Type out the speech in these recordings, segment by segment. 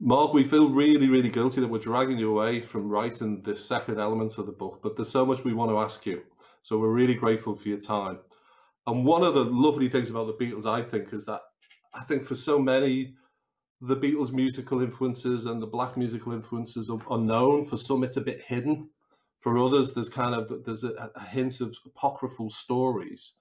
Mark, we feel really, really guilty that we're dragging you away from writing the second element of the book, but there's so much we want to ask you. So we're really grateful for your time. And one of the lovely things about the Beatles, I think, is that I think for so many, the Beatles' musical influences and the Black musical influences are known. For some, it's a bit hidden. For others, there's kind of, there's a hint of apocryphal stories.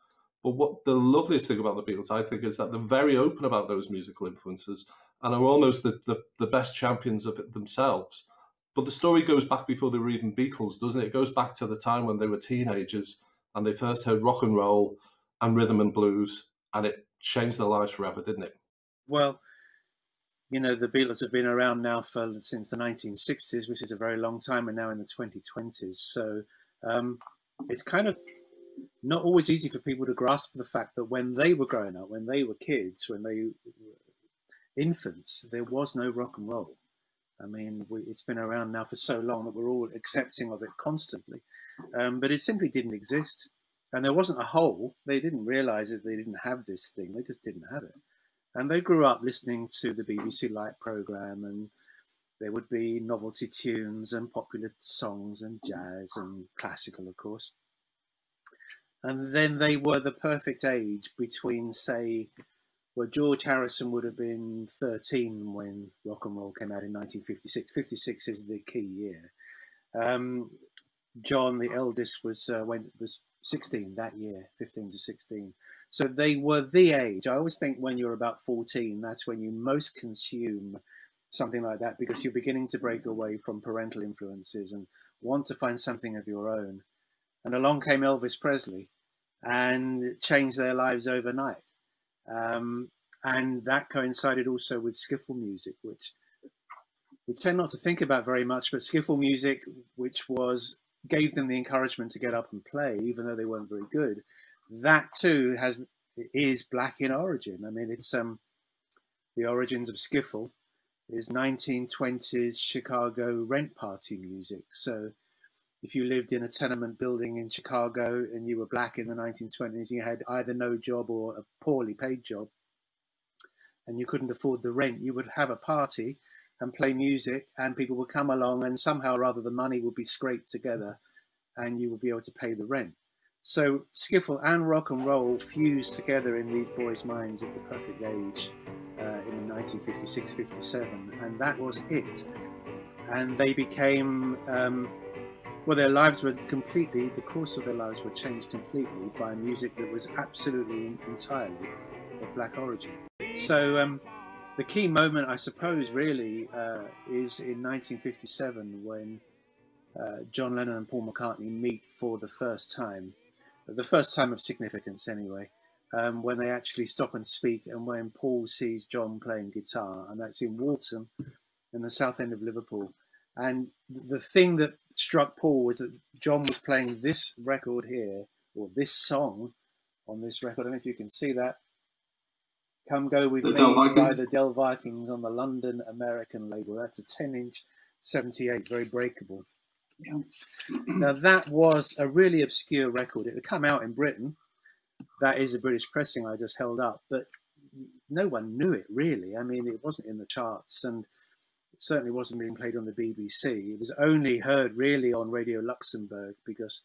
But what the loveliest thing about the Beatles, I think, is that they're very open about those musical influences and are almost the best champions of it themselves. But the story goes back before they were even Beatles, doesn't it? It goes back to the time when they were teenagers and they first heard rock and roll and rhythm and blues, and it changed their lives forever, didn't it? Well, you know, the Beatles have been around now for since the 1960s, which is a very long time, and now in the 2020s. So it's kind of not always easy for people to grasp the fact that when they were growing up, when they were kids, when they were infants, there was no rock and roll. I mean, it's been around now for so long that we're all accepting of it constantly, but it simply didn't exist. And there wasn't a hole. They didn't realize that they didn't have this thing. They just didn't have it. And they grew up listening to the BBC Light programme, and there would be novelty tunes and popular songs and jazz and classical, of course. And then they were the perfect age between, say, well, George Harrison would have been 13 when rock and roll came out in 1956. 56 is the key year. John, the eldest, was 16 that year, 15 to 16. So they were the age. I always think when you're about 14, that's when you most consume something like that, because you're beginning to break away from parental influences and want to find something of your own. And along came Elvis Presley and changed their lives overnight. And that coincided also with skiffle music, which we tend not to think about very much, but skiffle music, which gave them the encouragement to get up and play, even though they weren't very good. That too is Black in origin. I mean, it's the origins of skiffle is 1920s Chicago rent party music. So if you lived in a tenement building in Chicago and you were Black in the 1920s, you had either no job or a poorly paid job, and you couldn't afford the rent, you would have a party and play music, and people would come along, and somehow or other the money would be scraped together and you would be able to pay the rent. So skiffle and rock and roll fused together in these boys' minds at the perfect age in 1956-57, and that was it. And they became, well, their lives were completely, the course of their lives were changed completely by music that was absolutely and entirely of Black origin. So the key moment, I suppose, really is in 1957 when John Lennon and Paul McCartney meet for the first time, of significance anyway, when they actually stop and speak, and when Paul sees John playing guitar, and that's in Waltham in the south end of Liverpool. And the thing that struck Paul was that John was playing this record here, or this song on this record. I don't know if you can see that. Come Go With Me by the Dell Vikings on the London American label. That's a 10-inch 78, very breakable. Yeah. Now, that was a really obscure record. It had come out in Britain. That is a British pressing I just held up, but no one knew it, really. I mean, it wasn't in the charts, and it certainly wasn't being played on the BBC. It was only heard, really, on Radio Luxembourg, because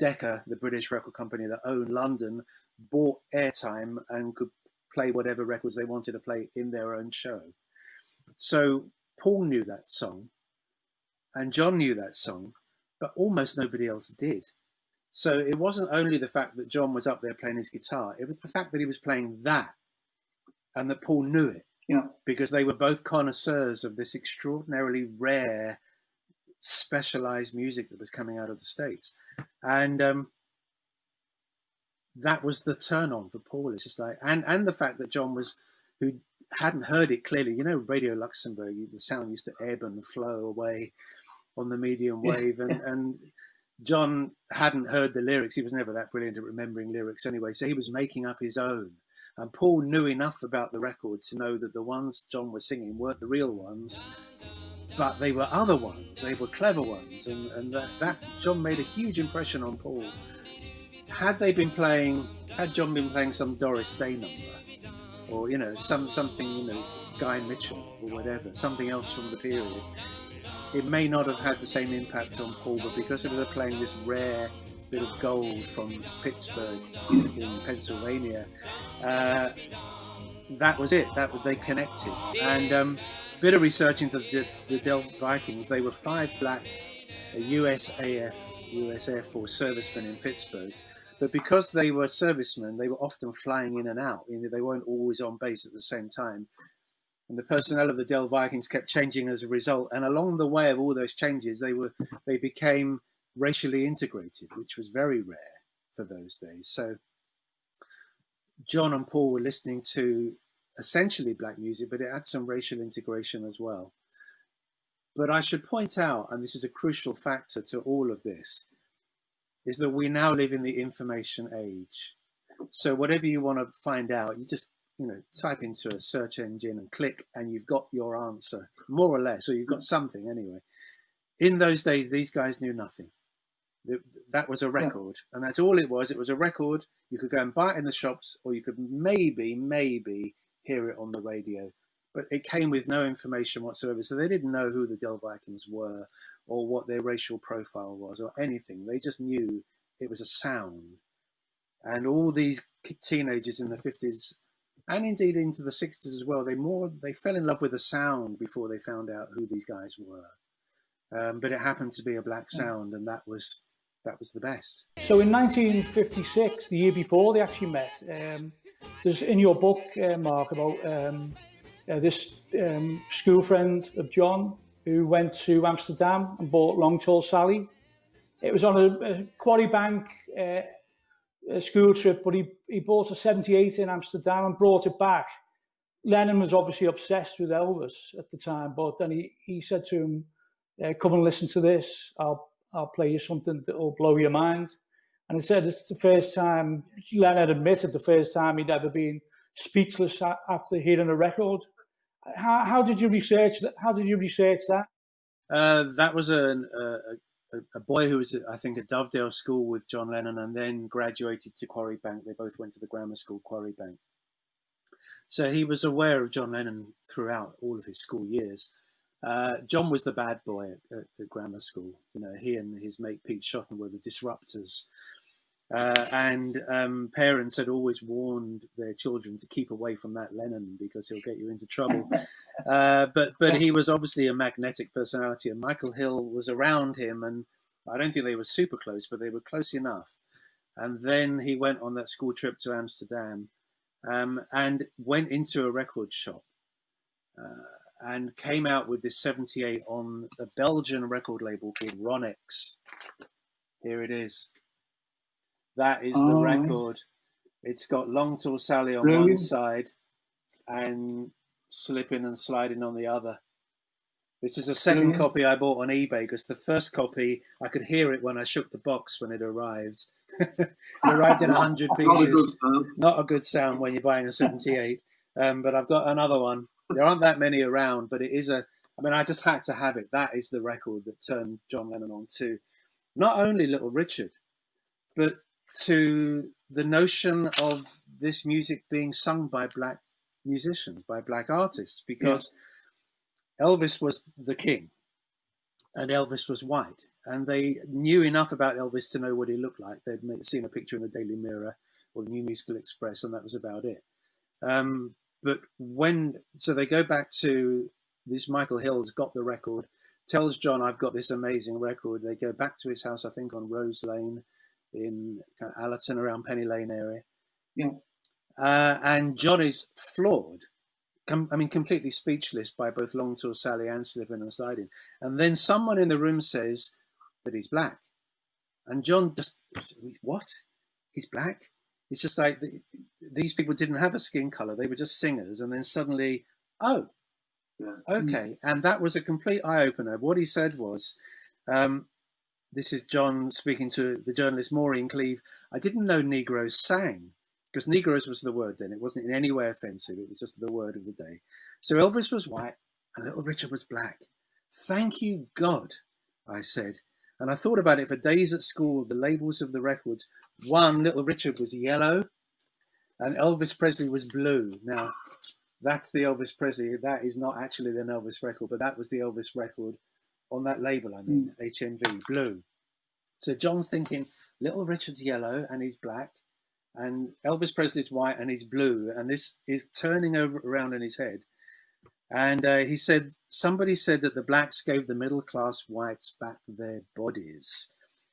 Decca, the British record company that owned London, bought airtime and could play whatever records they wanted to play in their own show. So Paul knew that song and John knew that song, but almost nobody else did. So it wasn't only the fact that John was up there playing his guitar, it was the fact that he was playing that and that Paul knew it. Yeah. Because they were both connoisseurs of this extraordinarily rare, specialized music that was coming out of the States. And that was the turn on for Paul. It's just like, and the fact that John was, who hadn't heard it clearly, you know, Radio Luxembourg, the sound used to ebb and flow away on the medium wave. And John hadn't heard the lyrics. He was never that brilliant at remembering lyrics anyway. So he was making up his own. And Paul knew enough about the record to know that the ones John was singing weren't the real ones, but they were other ones. They were clever ones. And that John made a huge impression on Paul. Had John been playing some Doris Day number, or, you know, something, you know, Guy Mitchell or whatever, something else from the period, it may not have had the same impact on Paul, but because they were playing this rare bit of gold from Pittsburgh in Pennsylvania, that was it. They connected. And a bit of research into the Dell Vikings, they were five black US Air Force servicemen in Pittsburgh. But because they were servicemen, they were often flying in and out. You know, they weren't always on base at the same time. And the personnel of the Dell Vikings kept changing as a result. And along the way of all those changes, they became racially integrated, which was very rare for those days. So John and Paul were listening to essentially black music, but it had some racial integration as well. But I should point out, and this is a crucial factor to all of this, is that we now live in the information age. So whatever you want to find out, you just, you know, type into a search engine and click, and you've got your answer, more or less, or you've got something anyway. In those days, these guys knew nothing. That was a record, yeah. And that's all it was. It was a record. You could go and buy it in the shops, or you could maybe hear it on the radio. But it came with no information whatsoever. So they didn't know who the Dell Vikings were or what their racial profile was or anything. They just knew it was a sound. And all these teenagers in the 50s and indeed into the 60s as well, they fell in love with the sound before they found out who these guys were. But it happened to be a black sound, and that was the best. So in 1956, the year before they actually met, there's in your book, Mark, about... this school friend of John who went to Amsterdam and bought Long Tall Sally. It was on a Quarry Bank a school trip, but he bought a 78 in Amsterdam and brought it back. Lennon was obviously obsessed with Elvis at the time, but then he said to him, come and listen to this, I'll play you something that will blow your mind. And he said it's the first time, Lennon admitted the first time he'd ever been speechless after hearing a record. How did you research that? How did you research that? That was a boy who was, I think, at Dovedale School with John Lennon, and then graduated to Quarry Bank. They both went to the grammar school Quarry Bank. So he was aware of John Lennon throughout all of his school years. John was the bad boy at the grammar school. You know, he and his mate Pete Shotton were the disruptors. And parents had always warned their children to keep away from that Lennon because he'll get you into trouble. But he was obviously a magnetic personality, and Michael Hill was around him, and I don't think they were super close, but they were close enough. And then he went on that school trip to Amsterdam and went into a record shop and came out with this 78 on a Belgian record label called Ronix. Here it is. That is the record. It's got Long Tall Sally on one side and Slipping and Sliding on the other. This is a second copy I bought on eBay because the first copy, I could hear it when I shook the box when it arrived. It arrived in 100 pieces. Not a good sound when you're buying a 78. But I've got another one. There aren't that many around, but it is a... I mean, I just had to have it. That is the record that turned John Lennon on to not only Little Richard, but... to the notion of this music being sung by black musicians, by black artists, because Elvis was the king and Elvis was white, and they knew enough about Elvis to know what he looked like. They'd seen a picture in the Daily Mirror or the New Musical Express, and that was about it. So they go back to this, Michael Hill's got the record, tells John, I've got this amazing record. They go back to his house, I think on Rose Lane, in kind of Allerton, around Penny Lane area. Yeah. And John is floored. completely speechless by both Long Tall Sally and Slipping and Sliding. And then someone in the room says that he's black. And John just, what? He's black? It's just like these people didn't have a skin color. They were just singers. And then suddenly, oh, yeah. Okay. And that was a complete eye-opener. What he said was, this is John speaking to the journalist Maureen Cleave. I didn't know Negroes sang, because Negroes was the word then. It wasn't in any way offensive. It was just the word of the day. So Elvis was white and Little Richard was black. Thank you, God, I said. And I thought about it for days at school, the labels of the records. One, Little Richard was yellow and Elvis Presley was blue. Now, That's the Elvis Presley. That is not actually an Elvis record, but that was the Elvis record on that label, I mean, HMV, blue. So John's thinking, Little Richard's yellow and he's black, and Elvis Presley's white and he's blue, and this is turning over around in his head. And he said, somebody said that the blacks gave the middle class whites back their bodies.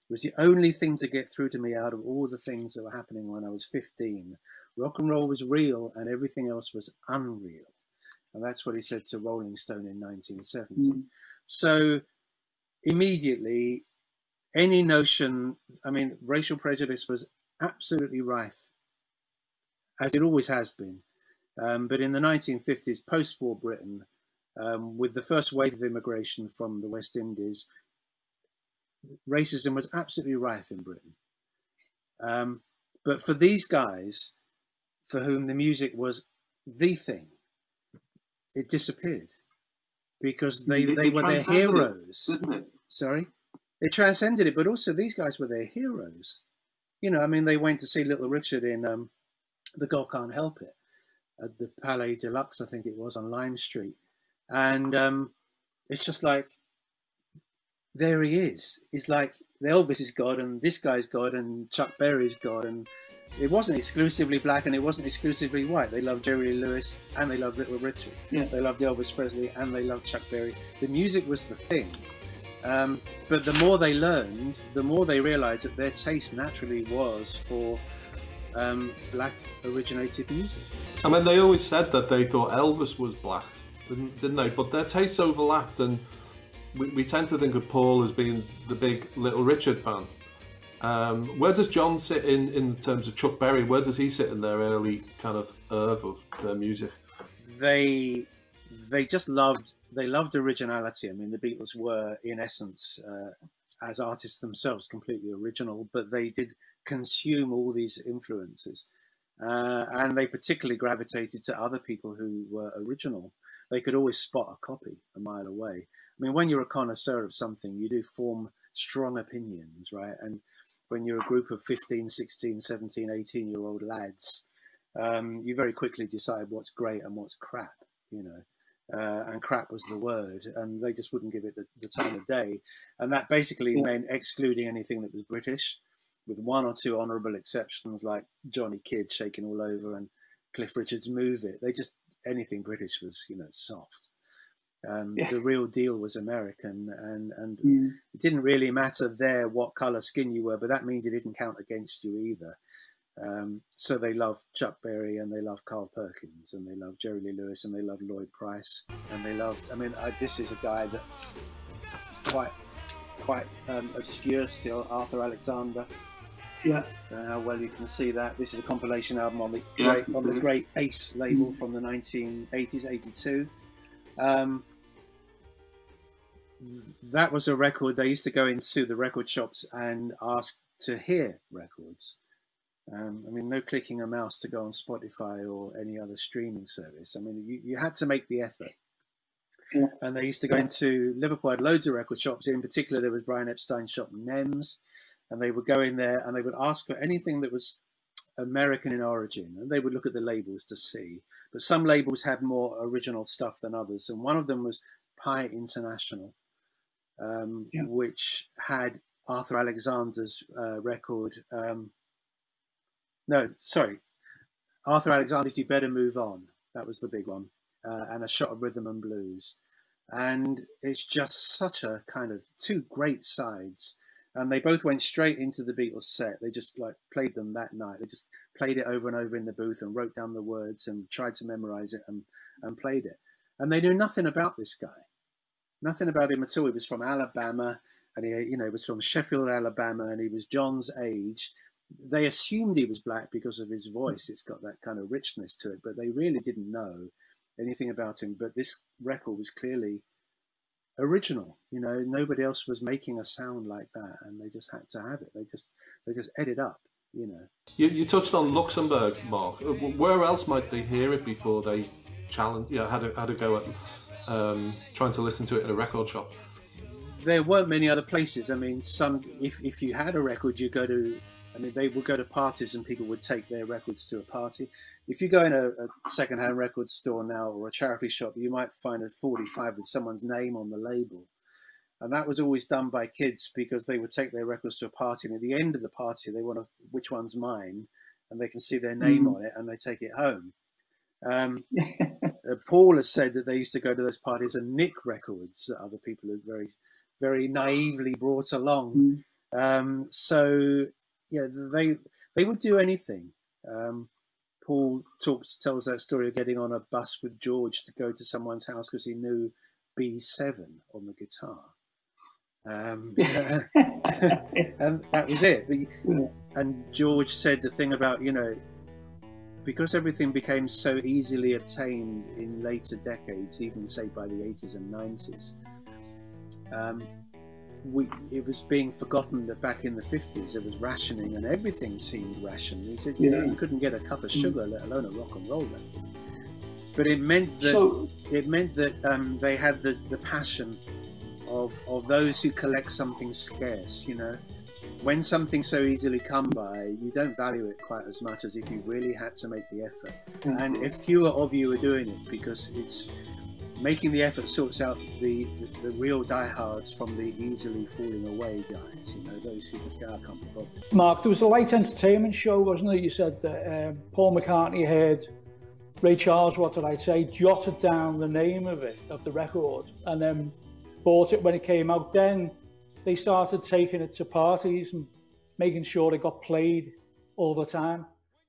It was the only thing to get through to me out of all the things that were happening when I was 15. Rock and roll was real and everything else was unreal. And that's what he said to Rolling Stone in 1970. Mm. So immediately, any notion, I mean, racial prejudice was absolutely rife, as it always has been. But in the 1950s, post-war Britain, with the first wave of immigration from the West Indies, racism was absolutely rife in Britain. But for these guys, for whom the music was the thing, it disappeared because they were their heroes. Didn't it? Sorry? It transcended it, but also these guys were their heroes. You know, I mean, they went to see Little Richard in The Girl Can't Help It at the Palais Deluxe, I think it was, on Lime Street. And it's just like, there he is. It's like Elvis is God and this guy's God and Chuck Berry's God. And it wasn't exclusively black and it wasn't exclusively white. They loved Jerry Lee Lewis and they loved Little Richard. Yeah. They loved Elvis Presley and they loved Chuck Berry. The music was the thing. But the more they learned, the more they realized that their taste naturally was for black originated music. I mean, they always said that they thought Elvis was black, didn't they? But their tastes overlapped, and we tend to think of Paul as being the big Little Richard fan. Where does John sit in terms of Chuck Berry? Where does he sit in their early kind of oeuvre of their music? They just loved... They loved originality. I mean, the Beatles were, in essence, as artists themselves, completely original, but they did consume all these influences. And they particularly gravitated to other people who were original. They could always spot a copy a mile away. I mean, when you're a connoisseur of something, you do form strong opinions, right? And when you're a group of 15, 16, 17, 18-year-old lads, you very quickly decide what's great and what's crap, you know. And crap was the word, and they just wouldn't give it the time of day. And that basically meant excluding anything that was British, with one or two honourable exceptions like Johnny Kidd, Shaking All Over, and Cliff Richard's Move It. They just, anything British was, you know, soft. The real deal was American, and it didn't really matter there what colour skin you were, but that means it didn't count against you either. So they love Chuck Berry and they love Carl Perkins and they love Jerry Lee Lewis and they love Lloyd Price and they loved, I mean, this is a guy that is quite obscure still, Arthur Alexander. Yeah. I don't know how well you can see that. This is a compilation album on the great Ace label from the 1980s, 82. That was a record. They used to go into the record shops and ask to hear records. I mean, no clicking a mouse to go on Spotify or any other streaming service. I mean, you had to make the effort. Yeah. And they used to go into Liverpool, had loads of record shops. In particular, there was Brian Epstein's shop, NEMS. And they would go in there and they would ask for anything that was American in origin. And they would look at the labels to see. But some labels had more original stuff than others. And one of them was Pi International, which had Arthur Alexander's record... No, sorry, Arthur Alexander's You Better Move On. That was the big one. And A Shot of Rhythm and Blues. And it's just such a kind of two great sides. And they both went straight into the Beatles set. They just like played them that night. They just played it over and over in the booth and wrote down the words and tried to memorize it and played it. And they knew nothing about this guy. Nothing about him at all. He was from Alabama and he was from Sheffield, Alabama, and he was John's age. They assumed he was black because of his voice. It's got that kind of richness to it, but they really didn't know anything about him. But this record was clearly original. You know, nobody else was making a sound like that, and they just had to have it. They just ate it up, you know. You touched on Luxembourg, Mark. Where else might they hear it before they had a go at trying to listen to it in a record shop? There weren't many other places. I mean, if you had a record, you go to I mean, they would go to parties and people would take their records to a party. If you go in a secondhand record store now or a charity shop, you might find a 45 with someone's name on the label. And that was always done by kids because they would take their records to a party. And at the end of the party, they want to, which one's mine? And they can see their name on it and they take it home. Paul has said that they used to go to those parties and nick records that other people had very, very naively brought along. So, yeah, they would do anything. Paul tells that story of getting on a bus with George to go to someone's house because he knew B7 on the guitar. And that was it. And George said the thing about, you know, because everything became so easily obtained in later decades, even say by the 80s and 90s, it was being forgotten that back in the 50s it was rationing and everything seemed rationed. He said, you know, you couldn't get a cup of sugar, let alone a rock and roll record. But it meant that they had the passion of those who collect something scarce. You know, when something's so easily come by, you don't value it quite as much as if you really had to make the effort. And if fewer of you are doing it, because it's making the effort sorts out the real diehards from the easily falling away guys, you know, those who just go, I can't be bothered. Mark, there was a light entertainment show, wasn't there? You said that Paul McCartney heard Ray Charles, what did I say, jotted down the name of it, of the record, and then bought it when it came out. Then they started taking it to parties and making sure it got played all the time.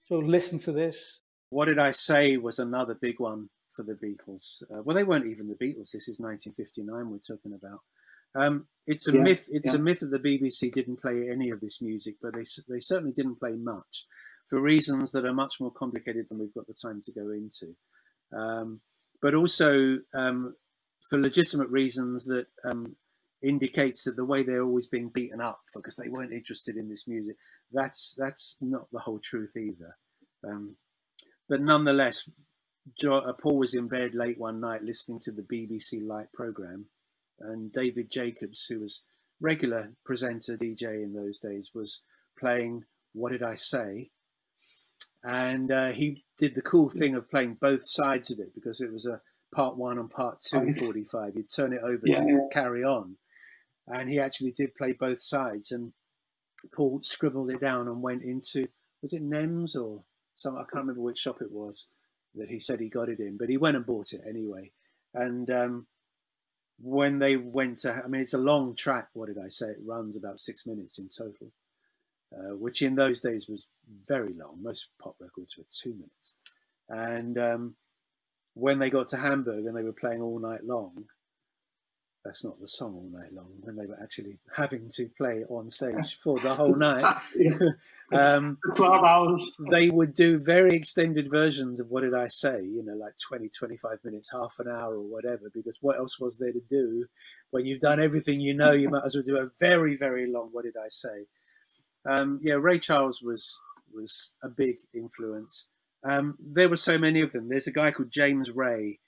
So listen to this. What Did I Say was another big one for the Beatles. Well, they weren't even the Beatles. This is 1959 we're talking about. It's a myth. It's a myth that the BBC didn't play any of this music, but they certainly didn't play much, for reasons that are much more complicated than we've got the time to go into. But also for legitimate reasons that indicates that the way they're always being beaten up for, because they weren't interested in this music, that's not the whole truth either. But nonetheless, Paul was in bed late one night listening to the BBC Light programme, and David Jacobs, who was regular presenter, DJ in those days, was playing What Did I Say? And he did the cool thing of playing both sides of it, because it was a part one and part two 45. You'd turn it over to carry on. And he actually did play both sides, and Paul scribbled it down and went into, was it NEMS or some, I can't remember which shop it was that he said he got it in, but he went and bought it anyway. And when they went to, I mean, it's a long track, What Did I Say? It runs about 6 minutes in total, which in those days was very long. Most pop records were 2 minutes. And when they got to Hamburg and they were playing All Night Long, that's not the song All Night Long, when they were actually having to play on stage for the whole night, 12 hours. They would do very extended versions of What Did I Say, you know, like 20, 25 minutes, half an hour or whatever, because what else was there to do? When you've done everything you know, you might as well do a very, very long What Did I Say. Yeah, Ray Charles was a big influence. There were so many of them. There's a guy called James Ray,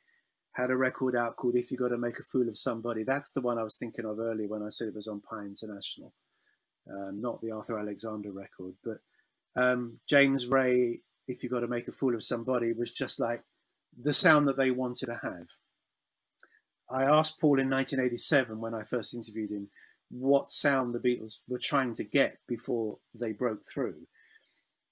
had a record out called If You Gotta Make a Fool of Somebody. That's the one I was thinking of earlier when I said it was on Pie International, not the Arthur Alexander record. But James Ray, If You Gotta Make a Fool of Somebody, was just like the sound that they wanted to have. I asked Paul in 1987, when I first interviewed him, what sound the Beatles were trying to get before they broke through.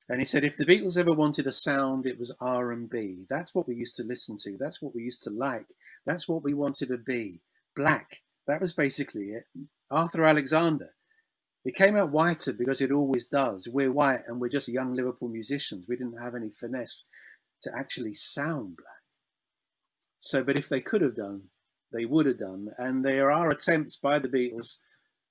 And he said, if the Beatles ever wanted a sound, it was R&B. That's what we used to listen to. That's what we used to like. That's what we wanted to be. Black. That was basically it. Arthur Alexander. It came out whiter because it always does. We're white and we're just young Liverpool musicians. We didn't have any finesse to actually sound black. So, but if they could have done, they would have done. And there are attempts by the Beatles,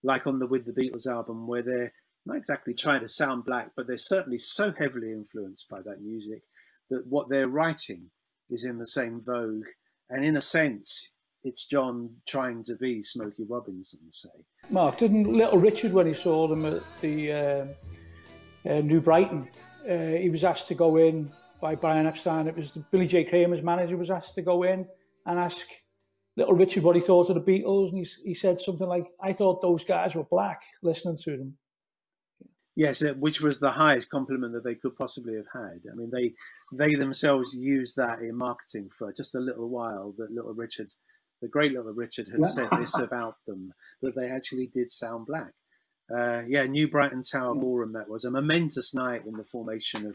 like on the With the Beatles album, where they're not exactly trying to sound black, but they're certainly so heavily influenced by that music that what they're writing is in the same vogue. And in a sense, it's John trying to be Smokey Robinson, say. Mark, didn't Little Richard, when he saw them at the New Brighton, he was asked to go in by Brian Epstein. It was Billy J. Kramer's manager was asked to go in and ask Little Richard what he thought of the Beatles, and he said something like, I thought those guys were black listening to them. Yes, which was the highest compliment that they could possibly have had. I mean, they themselves used that in marketing for just a little while, that little Richard, the great little Richard, had said this about them, that they actually did sound black. Yeah, New Brighton Tower Ballroom, that was a momentous night in the formation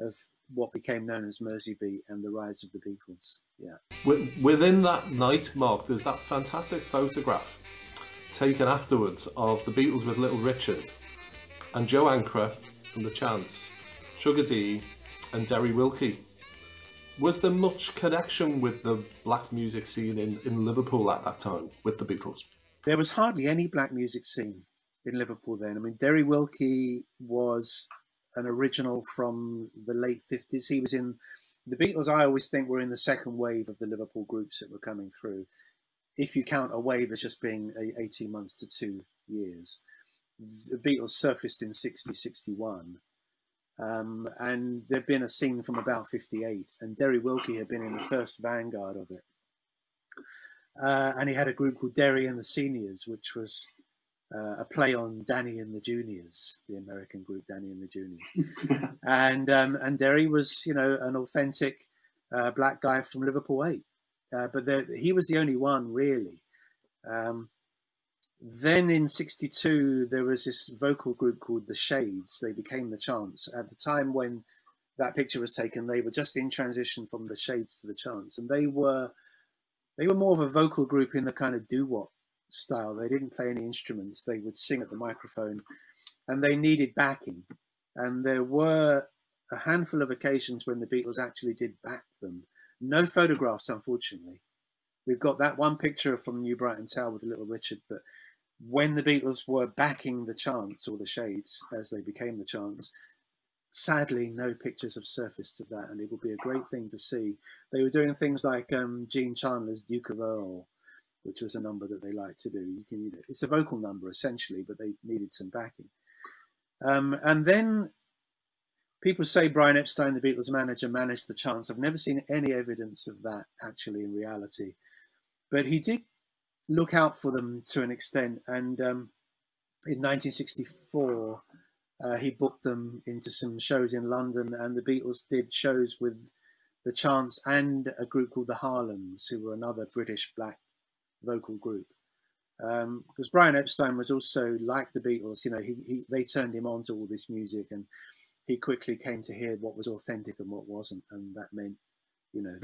of what became known as Merseybeat and the rise of the Beatles. Yeah. Within that night, Mark, there's that fantastic photograph taken afterwards of the Beatles with Little Richard and Joe Ankra from The Chants, Sugar Dee and Derry Wilkie. Was there much connection with the black music scene in Liverpool at that time with the Beatles? There was hardly any black music scene in Liverpool then. I mean, Derry Wilkie was an original from the late 50s. He was in the Beatles, I always think, were in the second wave of the Liverpool groups that were coming through, if you count a wave as just being 18 months to 2 years. The Beatles surfaced in 60, 61. And there'd been a scene from about 58, and Derry Wilkie had been in the first vanguard of it. And he had a group called Derry and the Seniors, which was a play on Danny and the Juniors, the American group Danny and the Juniors. And Derry was, you know, an authentic black guy from Liverpool 8. But he was the only one, really. Then in 62, there was this vocal group called The Shades. They became The Chants. At the time when that picture was taken, they were just in transition from The Shades to The Chants. And they were more of a vocal group in the kind of doo-wop style. They didn't play any instruments. They would sing at the microphone, and they needed backing. And there were a handful of occasions when the Beatles actually did back them. No photographs, unfortunately. We've got that one picture from New Brighton Tower with Little Richard, but when the Beatles were backing The Chants, or The Shades, as they became The Chants, sadly, no pictures have surfaced of that, and it would be a great thing to see. They were doing things like Gene Chandler's Duke of Earl, which was a number that they liked to do. It's a vocal number, essentially, but they needed some backing. And then people say Brian Epstein, the Beatles manager, managed The Chants. I've never seen any evidence of that, actually, in reality. But he did look out for them to an extent. And in 1964, he booked them into some shows in London. And the Beatles did shows with The Chants and a group called The Harlems, who were another British black vocal group. Because Brian Epstein was also, like the Beatles, you know, they turned him on to all this music, and he quickly came to hear what was authentic and what wasn't. And that meant, you know,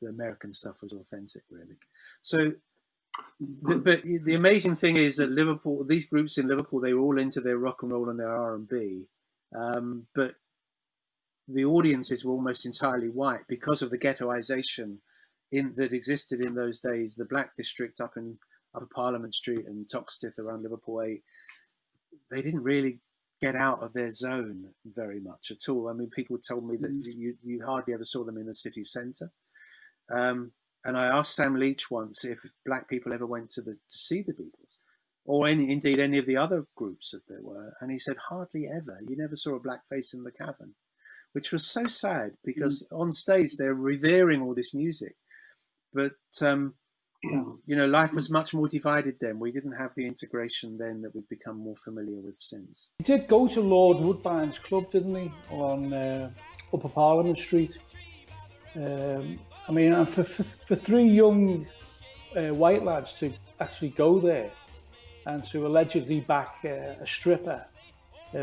the American stuff was authentic, really. So, but the amazing thing is that Liverpool, these groups in Liverpool, they were all into their rock and roll and their R&B. But the audiences were almost entirely white because of the ghettoization that existed in those days. The black district up in Upper Parliament Street and Toxteth around Liverpool 8, they didn't really get out of their zone very much at all. I mean, people told me that you hardly ever saw them in the city centre. And I asked Sam Leach once if black people ever went to see the Beatles, or indeed any of the other groups that there were. And he said, hardly ever. You never saw a black face in the Cavern, which was so sad, because on stage they're revering all this music. But, you know, life was much more divided then. We didn't have the integration then that we've become more familiar with since. He did go to Lord Woodbine's club, didn't he, on Upper Parliament Street. I mean, and for three young white lads to actually go there and to allegedly back a stripper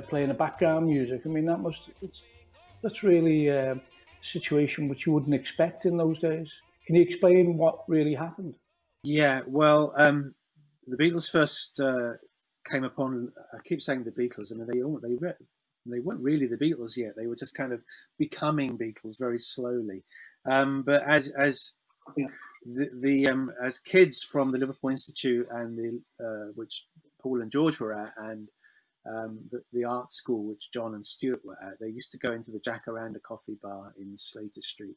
playing the background music, I mean, that's really a situation which you wouldn't expect in those days. Can you explain what really happened? Yeah, well, the Beatles first came upon, I keep saying the Beatles, I mean, they weren't really the Beatles yet. They were just kind of becoming Beatles very slowly. But as kids from the Liverpool Institute, and which Paul and George were at, and the art school, which John and Stuart were at, they used to go into the Jacaranda coffee bar in Slater Street.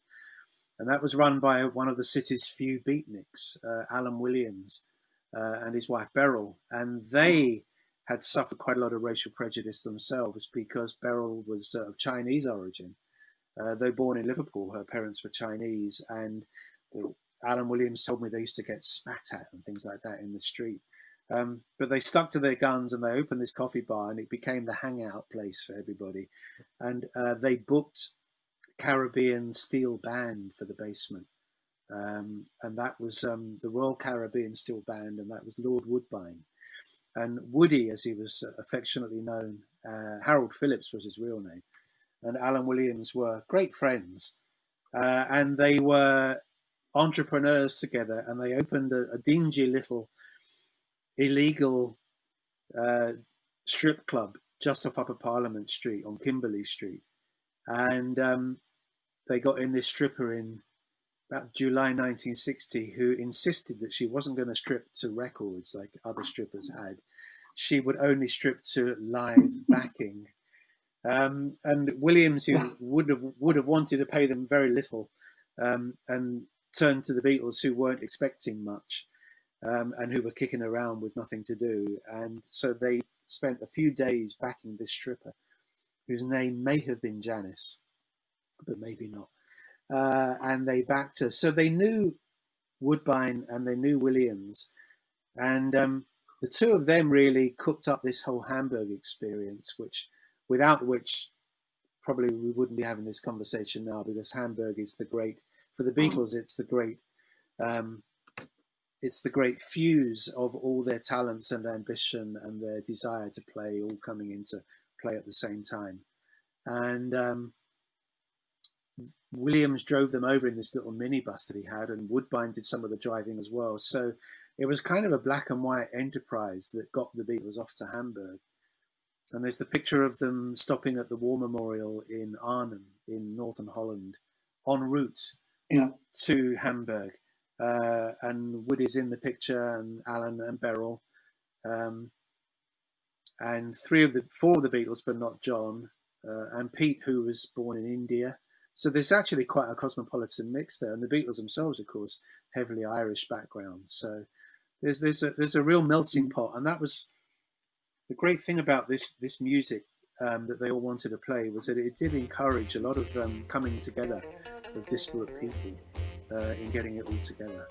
And that was run by one of the city's few beatniks, Alan Williams, and his wife Beryl. And they had suffered quite a lot of racial prejudice themselves, because Beryl was of Chinese origin. Though born in Liverpool, her parents were Chinese, and Alan Williams told me they used to get spat at and things like that in the street. But they stuck to their guns and they opened this coffee bar, and it became the hangout place for everybody. And they booked Caribbean Steel Band for the basement. And that was the Royal Caribbean Steel Band, and that was Lord Woodbine. And Woody, as he was affectionately known, Harold Phillips was his real name, and Alan Williams were great friends. And they were entrepreneurs together, and they opened a dingy little illegal strip club just off Upper Parliament Street on Kimberley Street. And they got in this stripper in about July 1960 who insisted that she wasn't going to strip to records like other strippers had. She would only strip to live backing. And Williams, who would have wanted to pay them very little, and turned to the Beatles, who weren't expecting much, and who were kicking around with nothing to do. And so they spent a few days backing this stripper, whose name may have been Janice, but maybe not. And they backed her. So they knew Woodbine and they knew Williams. And the two of them really cooked up this whole Hamburg experience, without which probably we wouldn't be having this conversation now, because Hamburg is the great, for the Beatles, it's the great fuse of all their talents and ambition and their desire to play, all coming into play at the same time. And Williams drove them over in this little minibus that he had, and Woodbine did some of the driving as well. So it was kind of a black and white enterprise that got the Beatles off to Hamburg. And there's the picture of them stopping at the War Memorial in Arnhem in northern Holland en route to Hamburg. And Woody's in the picture, and Alan and Beryl. And four of the Beatles, but not John. And Pete, who was born in India. So there's actually quite a cosmopolitan mix there. And the Beatles themselves, of course, heavily Irish backgrounds. So there's a real melting pot. And that was... the great thing about this music that they all wanted to play was that it did encourage a lot of coming together of disparate people in getting it all together.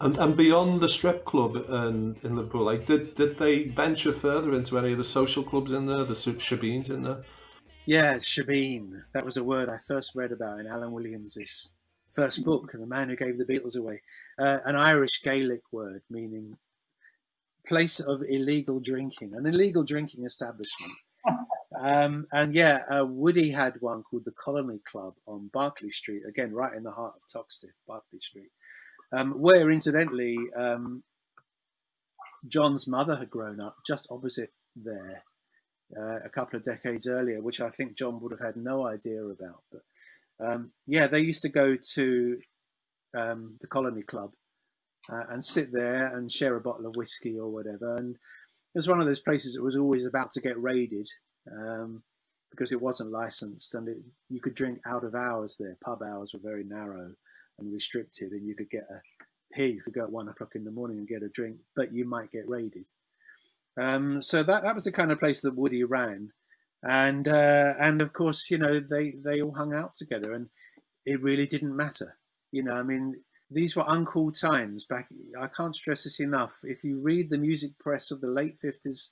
And beyond the strip club in Liverpool, like, did they venture further into any of the social clubs in there, the shebeens in there? Yeah, shebeen. That was a word I first read about in Alan Williams's first book, The Man Who Gave the Beatles Away. An Irish Gaelic word meaning place of illegal drinking, an illegal drinking establishment. And yeah, Woody had one called the Colony Club on Barclay Street, again, right in the heart of Toxteth, Barclay Street, where incidentally, John's mother had grown up just opposite there a couple of decades earlier, which I think John would have had no idea about. But yeah, they used to go to the Colony Club and sit there and share a bottle of whiskey or whatever. And it was one of those places that was always about to get raided because it wasn't licensed, and you could drink out of hours there. Pub hours were very narrow and restricted, and you could get you could go at 1 o'clock in the morning and get a drink, but you might get raided. So that was the kind of place that Woody ran. And of course, you know, they all hung out together, and it really didn't matter. You know, I mean, these were uncool times back. I can't stress this enough. If you read the music press of the late 50s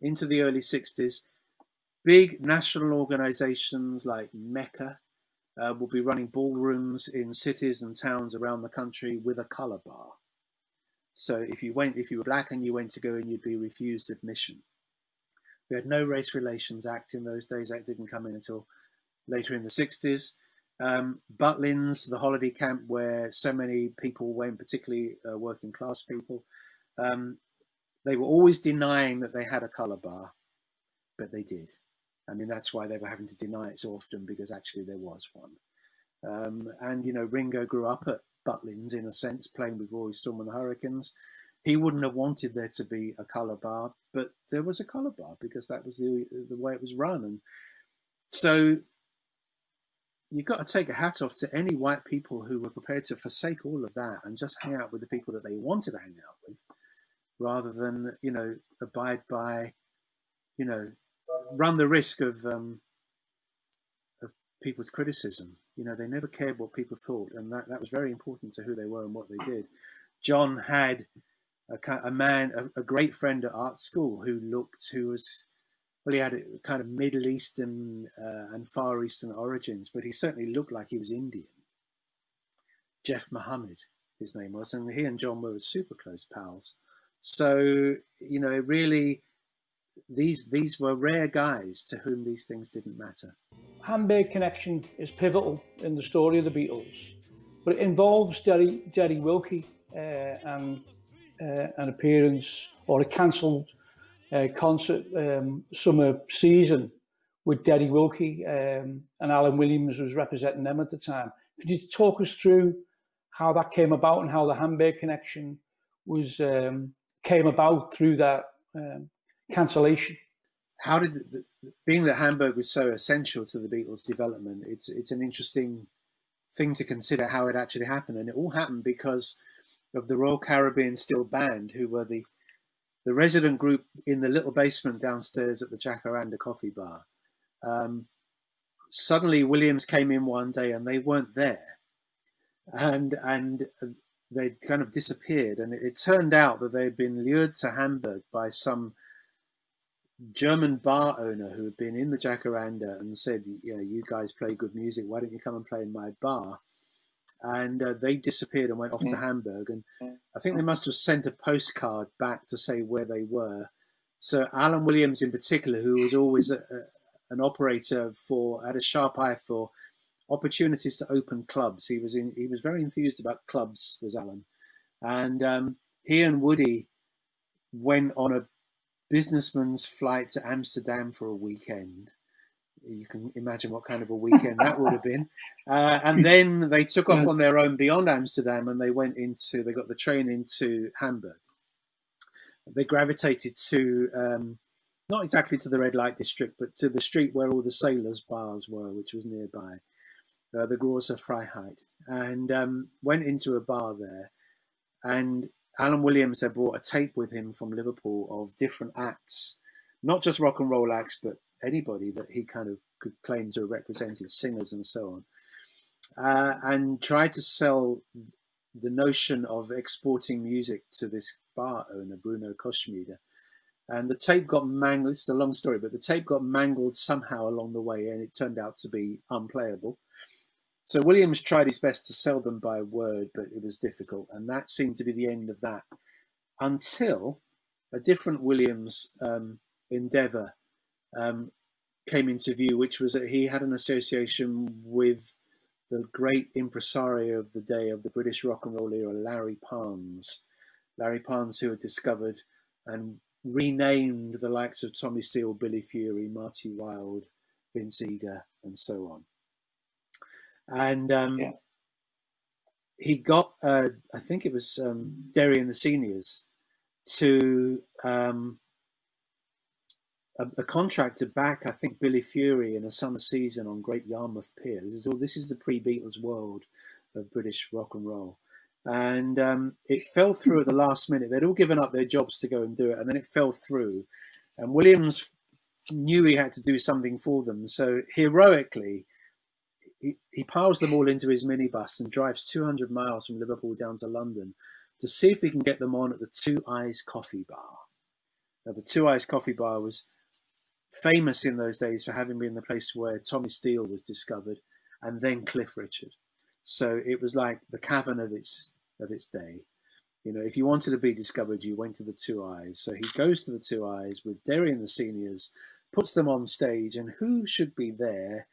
into the early 60s, big national organizations like Mecca will be running ballrooms in cities and towns around the country with a color bar. So if you were black and you went to go in, you'd be refused admission. We had no Race Relations Act in those days. That didn't come in until later in the 60s. Butlins, the holiday camp where so many people went, particularly working class people, they were always denying that they had a colour bar, but they did. I mean, that's why they were having to deny it so often, because actually there was one. And, you know, Ringo grew up at Butlins, in a sense, playing with Roy Storm and the Hurricanes. He wouldn't have wanted there to be a colour bar, but there was a colour bar because that was the way it was run. And so... you've got to take a hat off to any white people who were prepared to forsake all of that and just hang out with the people that they wanted to hang out with, rather than, you know, abide by, you know, run the risk of people's criticism. You know, they never cared what people thought, and that was very important to who they were and what they did. John had a great friend at art school who he had a kind of Middle Eastern and Far Eastern origins, but he certainly looked like he was Indian. Jeff Muhammad, his name was, and he and John were super close pals. So, you know, really, these were rare guys to whom these things didn't matter. Handbag connection is pivotal in the story of the Beatles, but it involves Jerry Wilkie and an appearance or a cancelled concert summer season with Jerry Wilkie, and Alan Williams was representing them at the time. Could you talk us through how that came about and how the handbag connection was came about through that cancellation? How did being that Hamburg was so essential to the Beatles' development, it's an interesting thing to consider how it actually happened, and it all happened because of the Royal Caribbean Steel Band, who were the resident group in the little basement downstairs at the Jacaranda coffee bar. Suddenly Williams came in one day and they weren't there, and they kind of disappeared, and it turned out that they had been lured to Hamburg by some German bar owner who had been in the Jacaranda and said, "Yeah, you guys play good music, why don't you come and play in my bar?" And they disappeared and went off to Hamburg, and I think they must have sent a postcard back to say where they were. So Alan Williams in particular, who was always an operator had a sharp eye for opportunities to open clubs. He was very enthused about clubs, was Alan. And he and Woody went on a businessman's flight to Amsterdam for a weekend. You can imagine what kind of a weekend that would have been. And then they took off on their own beyond Amsterdam, and they got the train into Hamburg. They gravitated to, not exactly to the red light district, but to the street where all the sailors' bars were, which was nearby, the Große Freiheit, and went into a bar there. And Alan Williams had brought a tape with him from Liverpool of different acts, not just rock and roll acts, but anybody that he kind of could claim to have represented, singers and so on, and tried to sell the notion of exporting music to this bar owner, Bruno Koschmieder. And the tape got mangled. It's a long story, but the tape got mangled somehow along the way, and it turned out to be unplayable. So Williams tried his best to sell them by word, but it was difficult. And that seemed to be the end of that, until a different Williams endeavor came into view, which was that he had an association with the great impresario of the day of the British rock and roll era, Larry Parnes. Larry Parnes, who had discovered and renamed the likes of Tommy Steele, Billy Fury, Marty Wilde, Vince Eager, and so on. And he got, I think it was Derry and the Seniors, to a contract to back, I think, Billy Fury in a summer season on Great Yarmouth Pier. This is the pre-Beatles world of British rock and roll. And it fell through at the last minute. They'd all given up their jobs to go and do it, and then it fell through. And Williams knew he had to do something for them. So heroically, he piles them all into his minibus and drives 200 miles from Liverpool down to London to see if he can get them on at the Two Eyes Coffee Bar. Now, the Two Eyes Coffee Bar was famous in those days for having been the place where Tommy Steele was discovered, and then Cliff Richard. So it was like the Cavern of its day. You know, if you wanted to be discovered, you went to the Two Eyes. So he goes to the Two Eyes with Derry and the Seniors, puts them on stage, and who should be there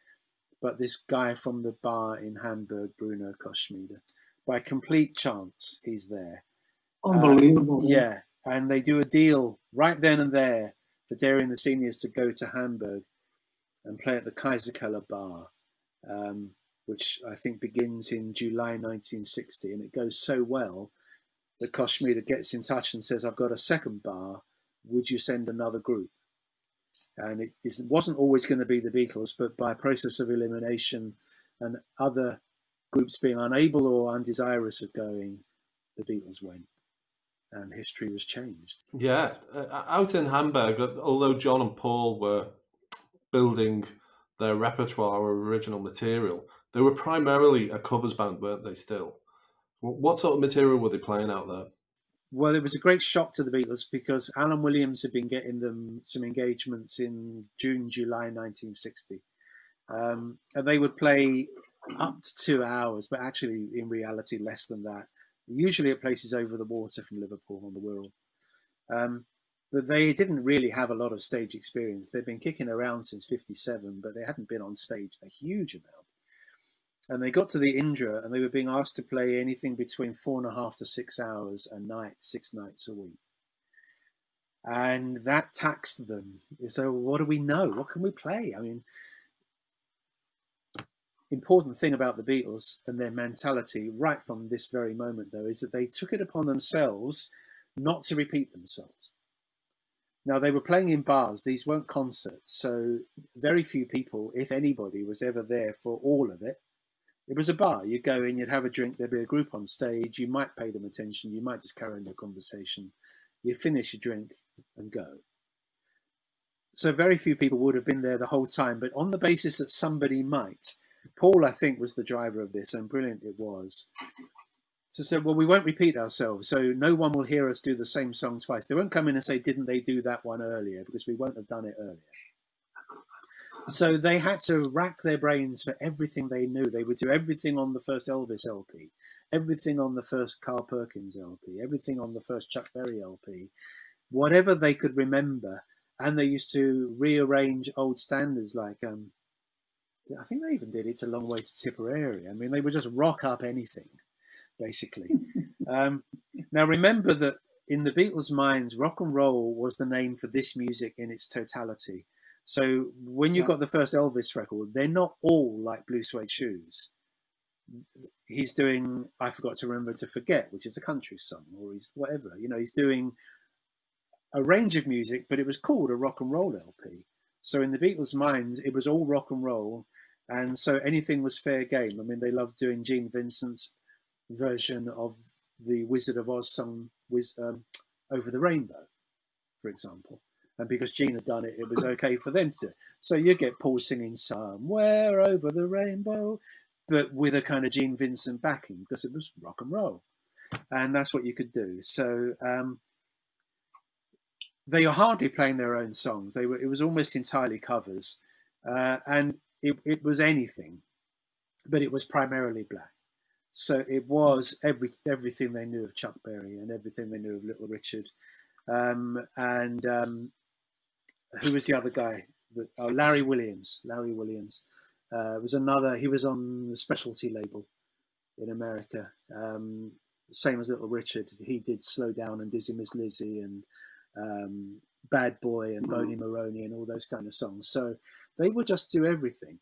but this guy from the bar in Hamburg, Bruno Koschmieder. By complete chance, he's there. Unbelievable. Yeah, and they do a deal right then and there for Derry and the Seniors to go to Hamburg and play at the Kaiserkeller Bar, which I think begins in July 1960, and it goes so well that Koschmieder gets in touch and says, "I've got a second bar, would you send another group?" And it wasn't always going to be the Beatles, but by process of elimination and other groups being unable or undesirous of going, the Beatles went, and history was changed. Yeah, out in Hamburg, although John and Paul were building their repertoire of original material, they were primarily a covers band, weren't they still? What sort of material were they playing out there? Well, it was a great shock to the Beatles because Alan Williams had been getting them some engagements in June, July 1960. And they would play up to 2 hours, but actually in reality less than that, usually at places over the water from Liverpool on the Wirral. But they didn't really have a lot of stage experience. They'd been kicking around since 57, but they hadn't been on stage a huge amount. And they got to the Indra and they were being asked to play anything between 4.5 to 6 hours a night, 6 nights a week. And that taxed them. So what do we know? What can we play? I mean, important thing about the Beatles and their mentality right from this very moment, though, is that they took it upon themselves not to repeat themselves. Now, they were playing in bars. These weren't concerts. So very few people, if anybody, was ever there for all of it. It was a bar. You'd go in, you'd have a drink, there'd be a group on stage, you might pay them attention, you might just carry on the conversation, you finish your drink and go. So very few people would have been there the whole time, but on the basis that somebody might. Paul, I think, was the driver of this, and brilliant it was. So said, well, we won't repeat ourselves, so no one will hear us do the same song twice. They won't come in and say, didn't they do that one earlier, because we won't have done it earlier. So they had to rack their brains for everything they knew. They would do everything on the first Elvis LP, everything on the first Carl Perkins LP, everything on the first Chuck Berry LP, whatever they could remember. And they used to rearrange old standards like, I think they even did It's a Long Way to Tipperary. I mean, they would just rock up anything, basically. Now, remember that in the Beatles' minds, rock and roll was the name for this music in its totality. So when you've got the first Elvis record, they're not all like Blue Suede Shoes. He's doing I Forgot to Remember to Forget, which is a country song, or he's whatever. You know, he's doing a range of music, but it was called a rock and roll LP. So in the Beatles' minds, it was all rock and roll. And so anything was fair game. I mean, they loved doing Gene Vincent's version of the Wizard of Oz song Over the Rainbow, for example. And because Gene had done it, it was okay for them to. So you get Paul singing Somewhere Over the Rainbow, but with a kind of Gene Vincent backing, because it was rock and roll. And that's what you could do. So they are hardly playing their own songs. They were, it was almost entirely covers. And it was anything, but it was primarily black. So it was everything they knew of Chuck Berry and everything they knew of Little Richard. Who was the other guy? Larry Williams. Larry Williams was another. He was on the Specialty label in America. Same as Little Richard. He did Slow Down and Dizzy Miss Lizzy and Bad Boy and Boney Maroney and all those kind of songs. So they would just do everything.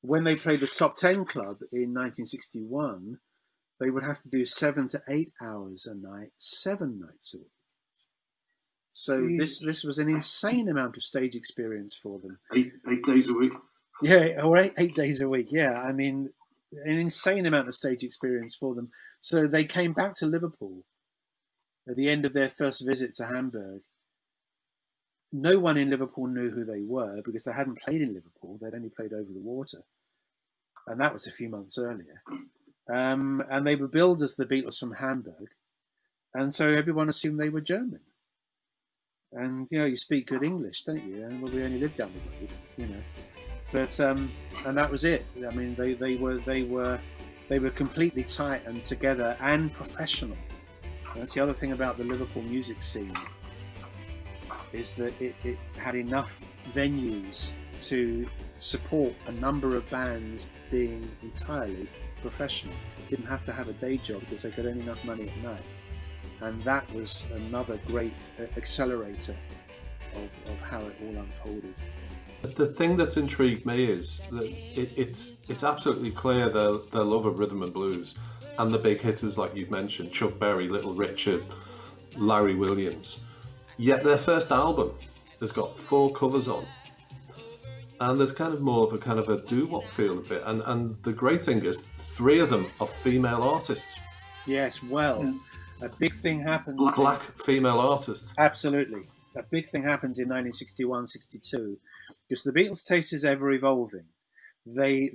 When they played the Top Ten Club in 1961, they would have to do 7 to 8 hours a night, 7 nights a week. So this was an insane amount of stage experience for them. Eight days a week. Yeah, or eight days a week. Yeah, I mean, an insane amount of stage experience for them. So they came back to Liverpool at the end of their first visit to Hamburg. No one in Liverpool knew who they were because they hadn't played in Liverpool. They'd only played over the water. And that was a few months earlier. And they were billed as the Beatles from Hamburg. And so everyone assumed they were German. And, you know, you speak good English, don't you? And well, we only live down the road, you know. But and that was it. I mean, they were completely tight and together and professional. And that's the other thing about the Liverpool music scene, is that it had enough venues to support a number of bands being entirely professional. Didn't have to have a day job because they could earn enough money at night. And that was another great accelerator of how it all unfolded. The thing that's intrigued me is that it's absolutely clear their love of rhythm and blues and the big hitters like you've mentioned, Chuck Berry, Little Richard, Larry Williams. Yet their first album has got 4 covers on. And there's kind of more of a doo-wop feel a bit. And the great thing is 3 of them are female artists. Yes, well. Yeah. A big thing happens. Black female artists. Absolutely. A big thing happens in 1961, 62, because the Beatles' taste is ever evolving. They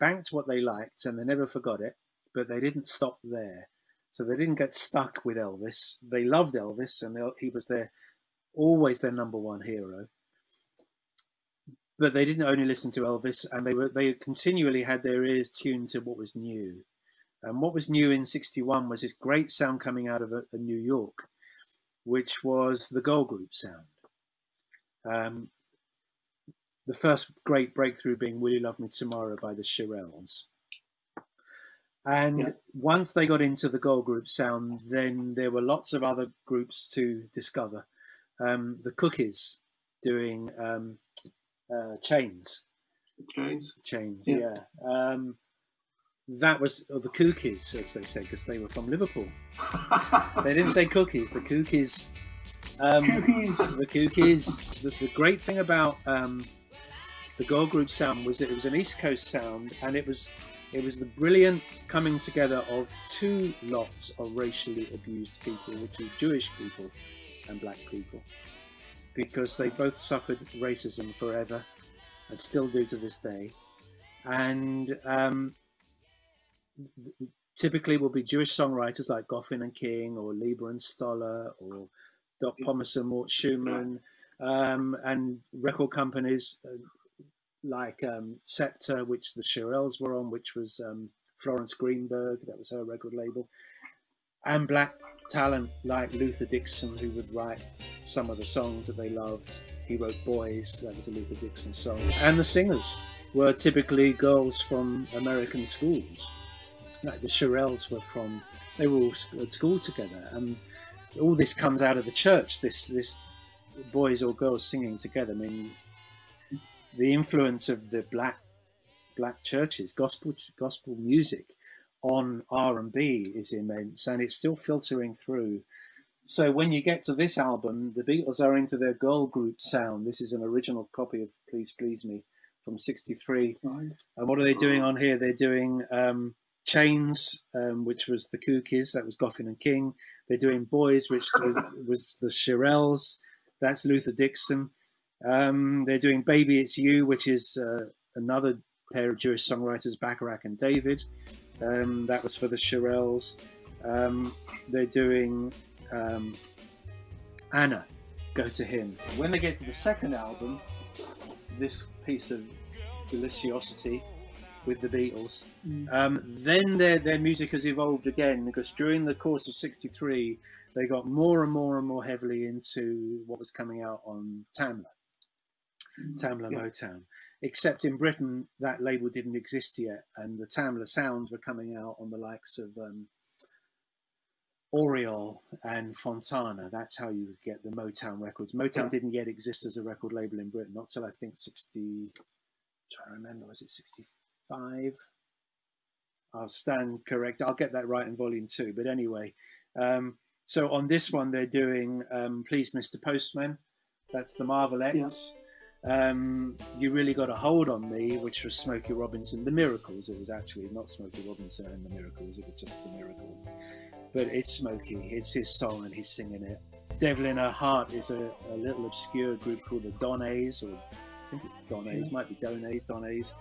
banked what they liked and they never forgot it, but they didn't stop there. So they didn't get stuck with Elvis. They loved Elvis, and he was always their number one hero. But they didn't only listen to Elvis, and they continually had their ears tuned to what was new. And what was new in '61 was this great sound coming out of New York, which was the girl group sound. The first great breakthrough being Will You Love Me Tomorrow by the Shirelles. And once they got into the girl group sound, then there were lots of other groups to discover. The Cookies doing Chains. Chains, yeah. That was the Cookies, as they say, because they were from Liverpool. They didn't say cookies, the Cookies. The Cookies. The great thing about the girl group sound was that it was an East Coast sound, and it was the brilliant coming together of two lots of racially abused people, which is Jewish people and black people, because they both suffered racism forever and still do to this day. And typically will be Jewish songwriters like Goffin and King or Lieber and Stoller or Doc Pomerson, Mort Schumann, and record companies like Scepter, which the Shirelles were on, which was Florence Greenberg, that was her record label, and black talent like Luther Dixon, who would write some of the songs that they loved. He wrote Boys, that was a Luther Dixon song. And the singers were typically girls from American schools. Like the Shirelles were from, they were all at school together, and all this comes out of the church, this boys or girls singing together. I mean, the influence of the black churches, gospel music on R&B is immense, and it's still filtering through. So when you get to this album, the Beatles are into their girl group sound. This is an original copy of Please Please Me from '63. And what are they doing on here? They're doing Chains, which was the Cookies, that was Goffin and King. They're doing Boys, which was the Shirelles, that's Luther Dixon. They're doing Baby It's You, which is another pair of Jewish songwriters, Bacharach and David. That was for the Shirelles. They're doing Anna, Go to Him. When they get to the second album, this piece of deliciosity with the Beatles, then their music has evolved again, because during the course of '63 they got more and more and more heavily into what was coming out on Tamla. Motown, except in Britain that label didn't exist yet, and the Tamla sounds were coming out on the likes of Oriole and Fontana. That's how you would get the Motown records. Motown didn't yet exist as a record label in Britain, not till I think '65. I'll stand correct, I'll get that right in volume 2, but anyway, so on this one they're doing Please Mr. Postman, that's the Marvelettes. You Really Got a Hold on Me, which was Smokey Robinson, the Miracles. It was actually not Smokey Robinson and the Miracles, it was just the Miracles, but it's Smokey, it's his song and he's singing it. Devil in Her Heart is a little obscure group called the Donays, or I think it's Donays, might be Donays,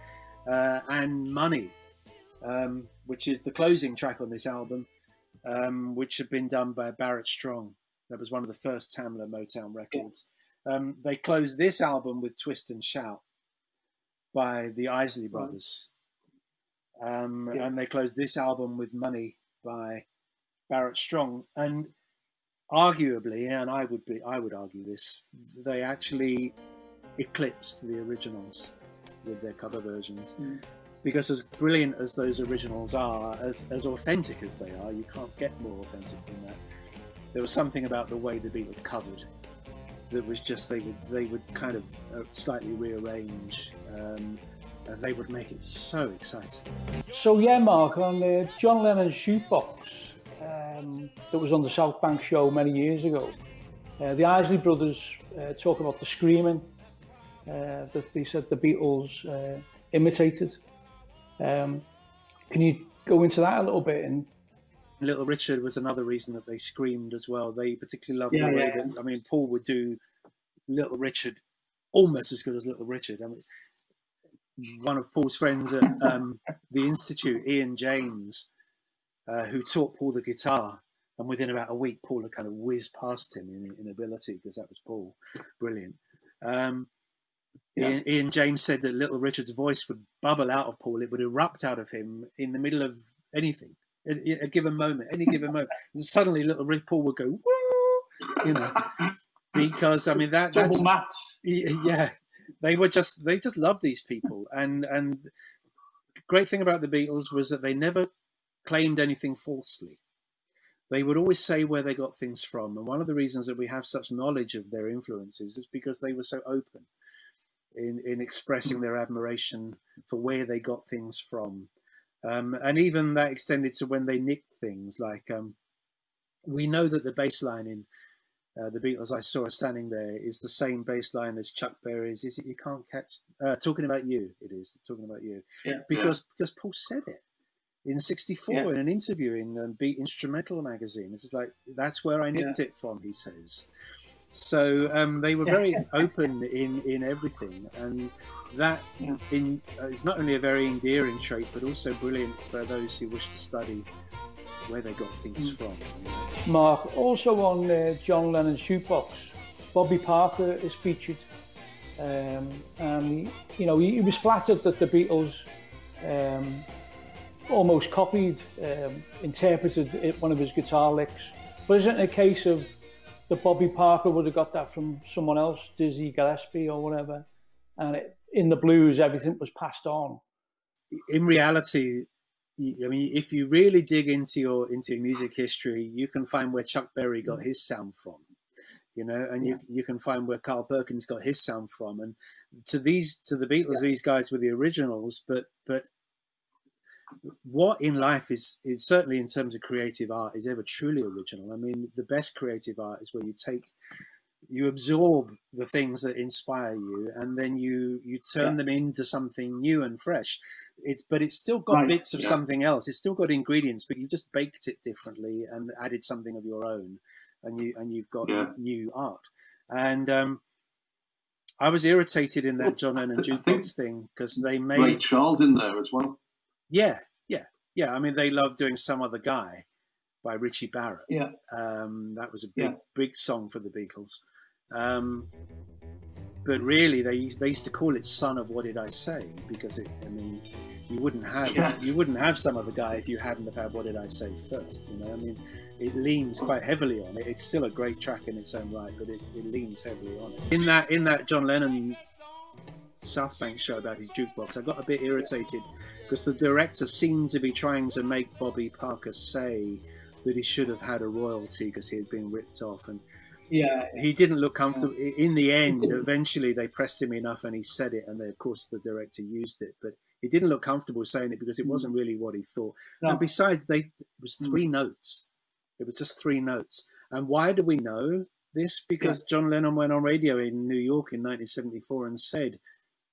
and Money, which is the closing track on this album, which had been done by Barrett Strong. That was one of the first Tamla Motown records. They closed this album with Twist and Shout by the Isley Brothers. And they closed this album with Money by Barrett Strong. And arguably, and I would argue this, they actually eclipsed the originals with their cover versions, because as brilliant as those originals are, as authentic as they are, you can't get more authentic than that. There was something about the way the Beatles covered that was just, they would kind of slightly rearrange, and they would make it so exciting. So yeah, Mark, on John Lennon's shoebox that was on the South Bank Show many years ago, the Isley Brothers talk about the screaming that they said the Beatles imitated. Can you go into that a little bit? And Little Richard was another reason that they screamed as well. They particularly loved the way that, I mean, Paul would do Little Richard almost as good as Little Richard. I mean, one of Paul's friends at the Institute, Ian James, who taught Paul the guitar. And within about a week, Paul had kind of whizzed past him in ability, because that was Paul. Brilliant. Ian James said that Little Richard's voice would bubble out of Paul. It would erupt out of him in the middle of anything, a given moment, any given moment. And suddenly, Little Paul would go, woo, you know, because, I mean, that's match. Yeah, they just loved these people. And the great thing about the Beatles was that they never claimed anything falsely. They would always say where they got things from. And one of the reasons that we have such knowledge of their influences is because they were so open in expressing their admiration for where they got things from. And even that extended to when they nicked things. Like, we know that the bass line in The Beatles I Saw Her Standing There is the same bass line as Chuck Berry's, is it You Can't Catch, Talking About You, it is, Talking About You. Yeah, because Paul said it. In 1964, in an interview in Beat Instrumental magazine, it's like, that's where I nicked it from, he says. So they were very open in everything, and that is not only a very endearing trait, but also brilliant for those who wish to study where they got things from. Mark, also on John Lennon's Shoebox, Bobby Parker is featured, and you know he was flattered that the Beatles almost copied, interpreted one of his guitar licks. But isn't it a case of that Bobby Parker would have got that from someone else, Dizzy Gillespie or whatever, and in the blues everything was passed on? In reality, I mean, if you really dig into your music history, you can find where Chuck Berry got his sound from, you know, and you can find where Carl Perkins got his sound from, and to the Beatles, these guys were the originals, but what in life is certainly in terms of creative art is ever truly original. I mean, the best creative art is where you absorb the things that inspire you, and then you turn them into something new and fresh. But it's still got bits of something else. It's still got ingredients, but you just baked it differently and added something of your own, and you've got new art. And I was irritated in that John Lennon Jukebox thing, because they made Ray Charles in there as well. Yeah. I mean, they loved doing Some Other Guy by Richie Barrett. Yeah. That was a big song for the Beatles. But really, they used to call it Son of What Did I Say, because you wouldn't have Some Other Guy if you hadn't have had What Did I Say first. You know, I mean, it leans quite heavily on it. It's still a great track in its own right, but it leans heavily on it. In that John Lennon South Bank Show about his jukebox, I got a bit irritated because the director seemed to be trying to make Bobby Parker say that he should have had a royalty because he had been ripped off, and he didn't look comfortable. In the end, eventually they pressed him enough and he said it, and then of course the director used it, but he didn't look comfortable saying it because it wasn't really what he thought. And besides, it was three notes. It was just three notes. And why do we know this? Because John Lennon went on radio in New York in 1974 and said,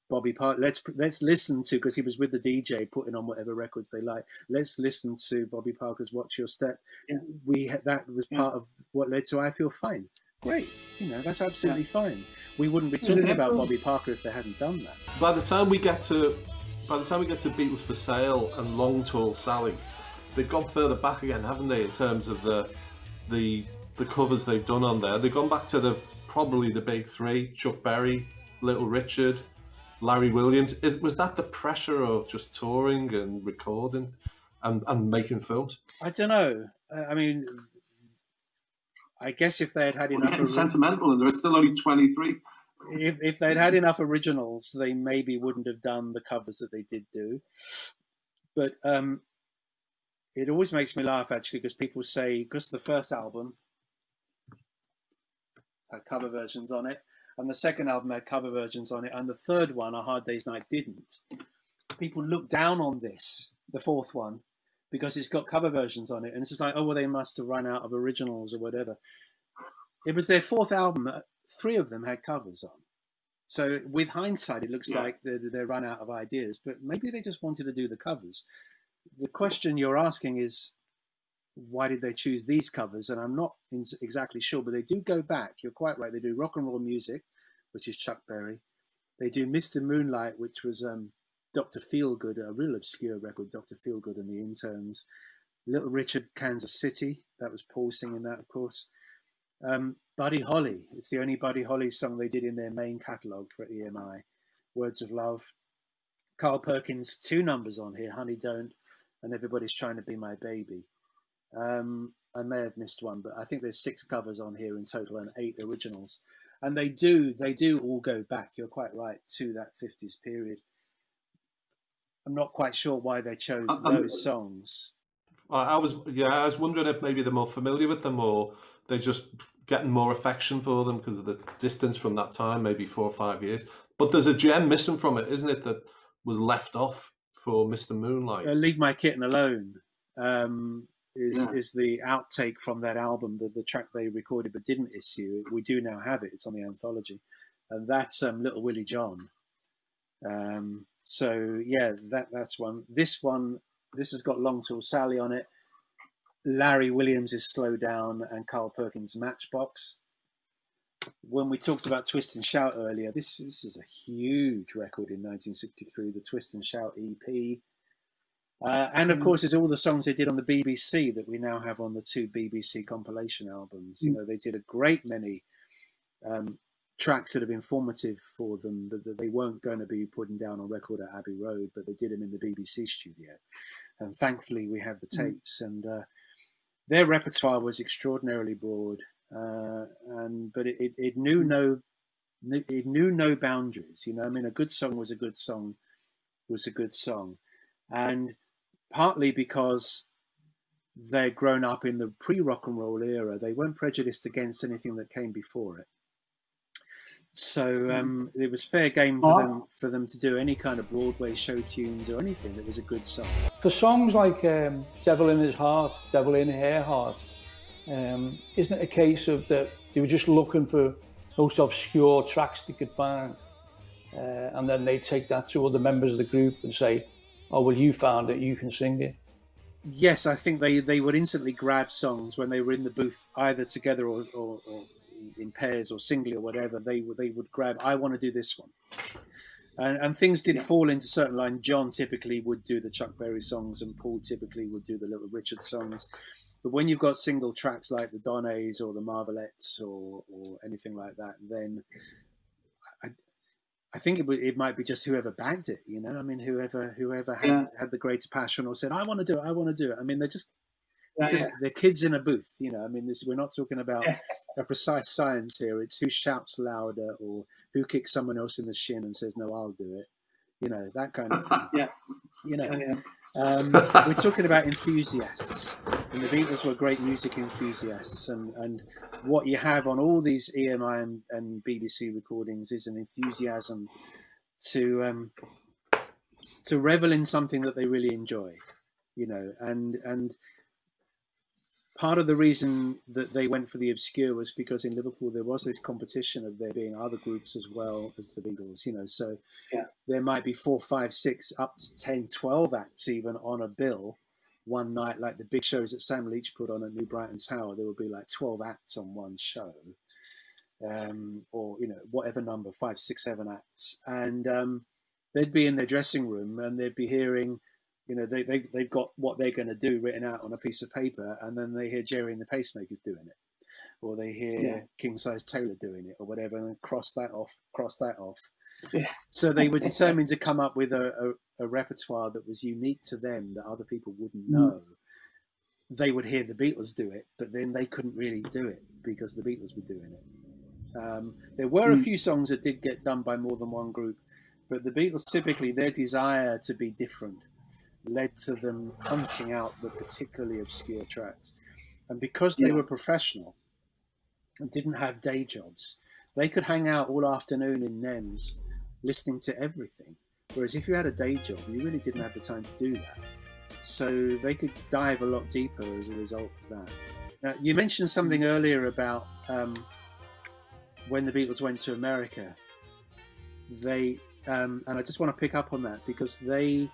Bobby Parker, let's listen to, because he was with the DJ putting on whatever records they like, let's listen to Bobby Parker's Watch Your Step. That was part of what led to I Feel Fine. Great, you know, that's absolutely fine. We wouldn't be talking about Bobby Parker if they hadn't done that. By the time we get to Beatles for Sale and Long Tall Sally, they've gone further back again, haven't they, in terms of the covers they've done on there. They've gone back to probably the big three: Chuck Berry, Little Richard, Larry Williams. Was that the pressure of just touring and recording and making films? I don't know. I mean, I guess if they had had enough... sentimental, and there are still only 23. If they'd had enough originals, they maybe wouldn't have done the covers that they did do. But it always makes me laugh, actually, because people say, because the first album had cover versions on it, and the second album had cover versions on it, and the third one, A Hard Day's Night, didn't. People look down on this, the fourth one, because it's got cover versions on it, and it's just like, oh, well, they must have run out of originals or whatever. It was their fourth album that three of them had covers on. So with hindsight, it looks like they run out of ideas, but maybe they just wanted to do the covers. The question you're asking is, why did they choose these covers? And I'm not exactly sure, but they do go back. You're quite right. They do Rock and Roll Music, which is Chuck Berry. They do Mr. Moonlight, which was Dr. Feelgood, a real obscure record, Dr. Feelgood and the Interns. Little Richard, Kansas City. That was Paul singing that, of course. Buddy Holly. It's the only Buddy Holly song they did in their main catalogue for EMI. Words of Love. Carl Perkins, 2 numbers on here, Honey Don't, and Everybody's Trying to Be My Baby. I may have missed one, but I think there's 6 covers on here in total and 8 originals. And they do all go back, you're quite right, to that 50s period. I'm not quite sure why they chose those songs. I was wondering if maybe they're more familiar with them or they're just getting more affection for them because of the distance from that time, maybe 4 or 5 years. But there's a gem missing from it, isn't it, that was left off for Mr. Moonlight? Leave My Kitten Alone is the outtake from that album, the track they recorded but didn't issue. We do now have it. It's on the anthology. And that's Little Willie John. So, yeah, that's one. This has got Long Tall Sally on it. Larry Williams is Slow Down and Carl Perkins' Matchbox. When we talked about Twist and Shout earlier, this is a huge record in 1963, the Twist and Shout EP. And of course, it's all the songs they did on the BBC that we now have on the 2 BBC compilation albums. You know, they did a great many tracks that have been formative for them that they weren't going to be putting down on record at Abbey Road, but they did them in the BBC studio. And thankfully, we have the tapes. And their repertoire was extraordinarily broad. But it knew no boundaries. You know, I mean, a good song was a good song, and partly because they'd grown up in the pre-rock and roll era, they weren't prejudiced against anything that came before it. So it was fair game for them to do any kind of Broadway show tunes or anything that was a good song. For songs like "Devil in His Heart," "Devil in Her Heart." Isn't it a case of that they were just looking for most obscure tracks they could find, and then they take that to other members of the group and say, "Oh, well, you found it, you can sing it." Yes, I think they would instantly grab songs when they were in the booth, either together or in pairs or singly or whatever. They would grab, "I want to do this one," and things did fall into certain lines. John typically would do the Chuck Berry songs, and Paul typically would do the Little Richard songs. But when you've got single tracks like the Donays or the Marvelettes or anything like that, then I think it might be just whoever bagged it, you know. I mean, whoever had the greater passion or said, "I want to do it, I want to do it." I mean, they're just they're kids in a booth, you know. I mean, we're not talking about a precise science here. It's who shouts louder or who kicks someone else in the shin and says, "No, I'll do it," you know, that kind of thing. You know. We're talking about enthusiasts, and the Beatles were great music enthusiasts, and what you have on all these EMI and BBC recordings is an enthusiasm to revel in something that they really enjoy, you know, and part of the reason that they went for the obscure was because in Liverpool there was this competition of there being other groups as well as the Beatles, you know. So there might be 4, 5, 6, up to 10, 12 acts even on a bill one night, like the big shows that Sam Leach put on at New Brighton Tower. There would be like 12 acts on one show, or, you know, whatever number, 5, 6, 7 acts. And they'd be in their dressing room and they'd be hearing, you know, they've got what they're going to do written out on a piece of paper, and then they hear Jerry and the Pacemakers doing it, or they hear King Size Taylor doing it, or whatever, and cross that off. Yeah. So they were determined to come up with a repertoire that was unique to them, that other people wouldn't know. They would hear the Beatles do it, but then they couldn't really do it because the Beatles were doing it. There were a few songs that did get done by more than one group, but the Beatles typically, their desire to be different led to them hunting out the particularly obscure tracks. And because they were professional and didn't have day jobs, they could hang out all afternoon in NEMS listening to everything. Whereas if you had a day job, you really didn't have the time to do that. So they could dive a lot deeper as a result of that. Now, you mentioned something earlier about when the Beatles went to America. They, and I just want to pick up on that, because the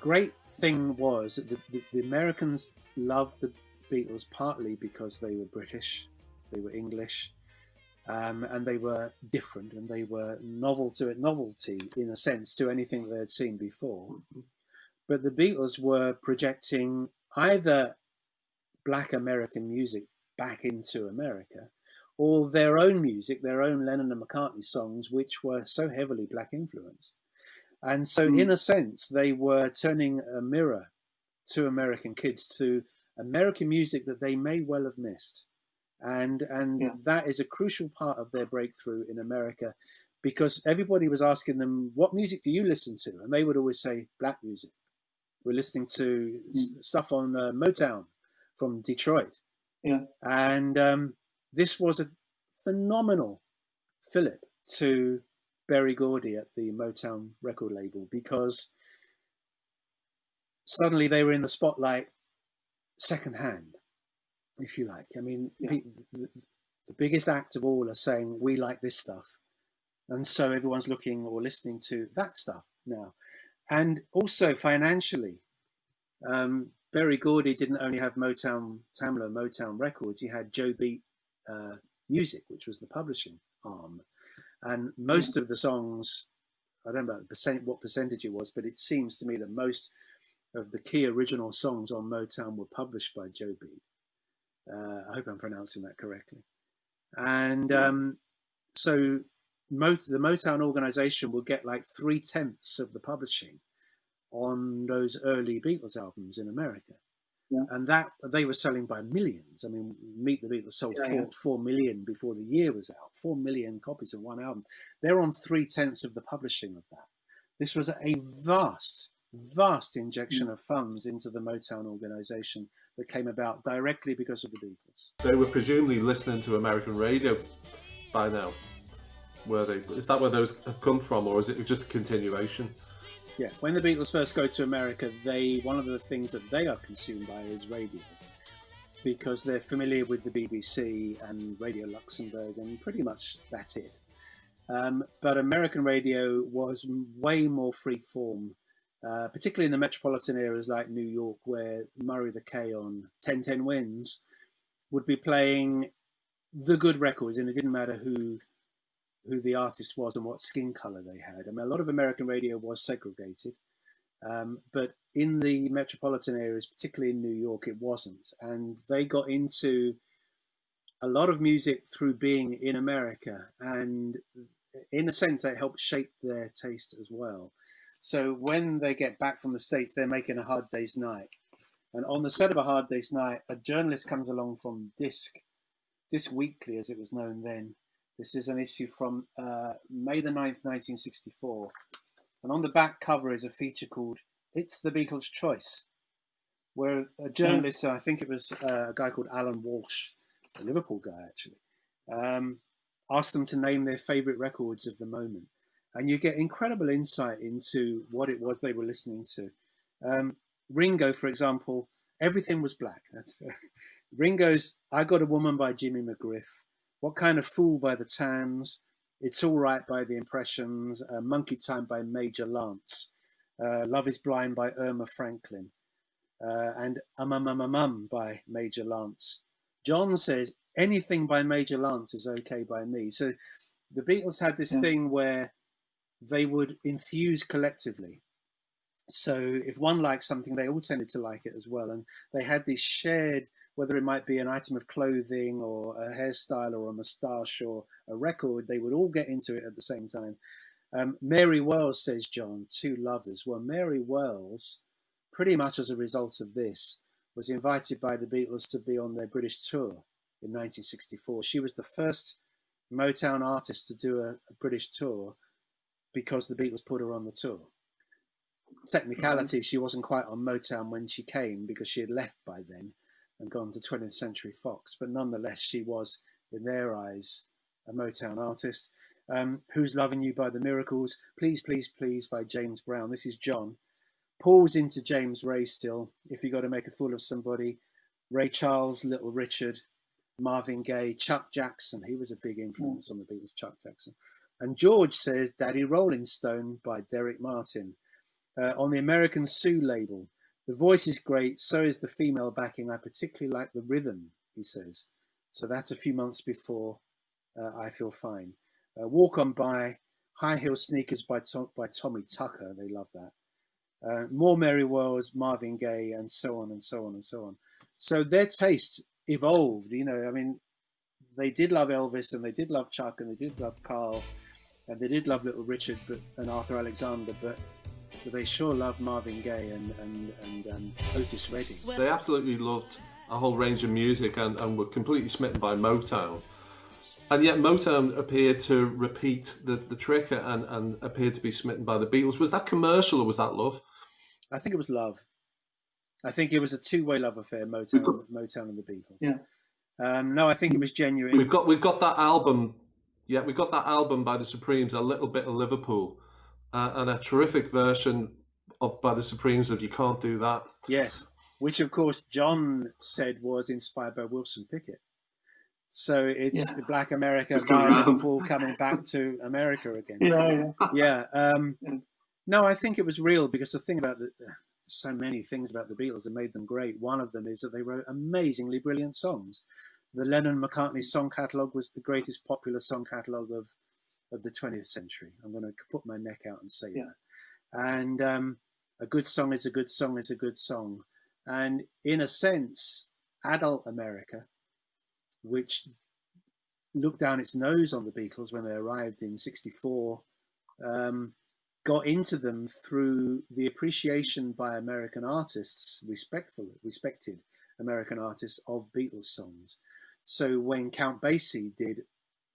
great thing was that the Americans loved the Beatles partly because they were British, they were English, and they were different, and they were novelty in a sense to anything they had seen before. But the Beatles were projecting either black American music back into America, or their own music, their own Lennon and McCartney songs, which were so heavily black influenced. And so in a sense, they were turning a mirror to American kids, to American music that they may well have missed. And yeah. That is a crucial part of their breakthrough in America, because everybody was asking them, what music do you listen to? And they would always say, black music. We're listening to stuff on Motown from Detroit. Yeah. And this was a phenomenal fillip to Berry Gordy at the Motown record label, because suddenly they were in the spotlight secondhand, if you like. I mean, yeah. the biggest act of all are saying, we like this stuff. And so everyone's looking or listening to that stuff now. And also financially, Berry Gordy didn't only have Motown, Tamla, Motown Records, he had Joe Beat Music, which was the publishing arm. And most of the songs, I don't know what percentage it was, but it seems to me that most of the key original songs on Motown were published by Joe Beat. I hope I'm pronouncing that correctly. And so the Motown organization will get like 3/10 of the publishing on those early Beatles albums in America. Yeah. And that they were selling by millions. I mean, Meet the Beatles sold 4 million before the year was out, 4 million copies of one album. They're on 3/10 of the publishing of that. This was a vast, vast injection of funds into the Motown organization that came about directly because of the Beatles. They were presumably listening to American radio by now, were they? Is that where those have come from, or is it just a continuation? Yeah, when the Beatles first go to America, one of the things that they are consumed by is radio, because they're familiar with the BBC and Radio Luxembourg, and pretty much that's it. But American radio was way more free-form, particularly in the metropolitan areas like New York, where Murray the K on 1010 Wins would be playing the good records, and it didn't matter who the artist was and what skin color they had. I mean, a lot of American radio was segregated, but in the metropolitan areas, particularly in New York, it wasn't. And they got into a lot of music through being in America. And in a sense, that helped shape their taste as well. So when they get back from the States, they're making A Hard Day's Night. And on the set of A Hard Day's Night, a journalist comes along from Disc Weekly, as it was known then. This is an issue from May the 9th, 1964. And on the back cover is a feature called It's the Beatles' Choice, where a journalist, I think it was a guy called Alan Walsh, a Liverpool guy actually, asked them to name their favourite records of the moment. And you get incredible insight into what it was they were listening to. Ringo, for example, everything was black. Ringo's I Got a Woman by Jimmy McGriff, What Kind of Fool by the Tams, It's All Right by the Impressions, Monkey Time by Major Lance, Love is Blind by Irma Franklin, and by Major Lance. John says, anything by Major Lance is okay by me. So the Beatles had this thing where they would infuse collectively. So if one liked something, they all tended to like it as well. And they had these shared, whether it might be an item of clothing or a hairstyle or a moustache or a record, they would all get into it at the same time. Mary Wells, says John, Two Lovers. Well, Mary Wells, pretty much as a result of this, was invited by the Beatles to be on their British tour in 1964. She was the first Motown artist to do a British tour because the Beatles put her on the tour. Technicality, she wasn't quite on Motown when she came because she had left by then and gone to 20th Century Fox, but nonetheless she was, in their eyes, a Motown artist. Who's Loving You by the Miracles, Please Please Please by James Brown, this is John. Paul's into James Ray still, If You Gotta Make a Fool of Somebody, Ray Charles, Little Richard, Marvin Gaye, Chuck Jackson, he was a big influence on the Beatles, Chuck Jackson. And George says Daddy Rolling Stone by Derek Martin. On the American Sue label, the voice is great, so is the female backing. I particularly like the rhythm, he says. So that's a few months before I Feel Fine. Walk On By, High Heel Sneakers by Tommy Tucker, they love that. More Merry World, Marvin Gaye, and so on and so on and so on. So their tastes evolved, you know. I mean, they did love Elvis, and they did love Chuck, and they did love Carl, and they did love Little Richard and Arthur Alexander, but they sure loved Marvin Gaye and Otis Redding. They absolutely loved a whole range of music and were completely smitten by Motown. And yet Motown appeared to repeat the trick and appeared to be smitten by the Beatles. Was that commercial or was that love? I think it was love. I think it was a two-way love affair, Motown and the Beatles. Yeah. No, I think it was genuine. We've got that album. Yeah, we got that album by the Supremes, A Little Bit of Liverpool, and a terrific version by the Supremes of You Can't Do That. Yes, which of course John said was inspired by Wilson Pickett. So it's Black America by Liverpool coming back to America again. No, I think it was real, because the thing about so many things about the Beatles that made them great. One of them is that they wrote amazingly brilliant songs. The Lennon-McCartney song catalogue was the greatest popular song catalogue of the 20th century. I'm going to put my neck out and say that. And a good song is a good song is a good song. And in a sense, adult America, which looked down its nose on the Beatles when they arrived in '64, got into them through the appreciation by American artists, respected American artists, of Beatles songs. So when Count Basie did,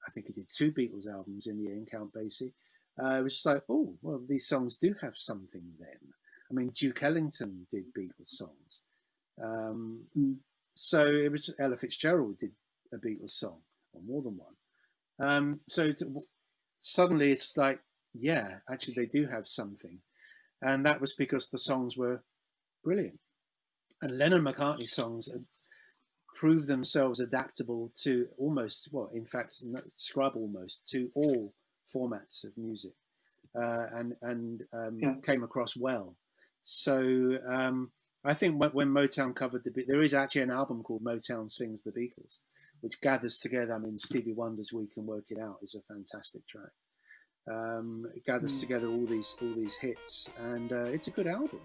I think he did two Beatles albums in the end, Count Basie, it was just like, oh, well, these songs do have something then. I mean, Duke Ellington did Beatles songs. So it was Ella Fitzgerald did a Beatles song, or more than one. So suddenly it's like, yeah, actually they do have something. And that was because the songs were brilliant. And Lennon-McCartney songs proved themselves adaptable to almost, well, in fact, scrub almost, to all formats of music, and came across well. So I think when Motown covered the Beatles, there is actually an album called Motown Sings the Beatles, which gathers together, I mean, Stevie Wonder's We Can Work It Out is a fantastic track. It gathers together all these hits, and it's a good album,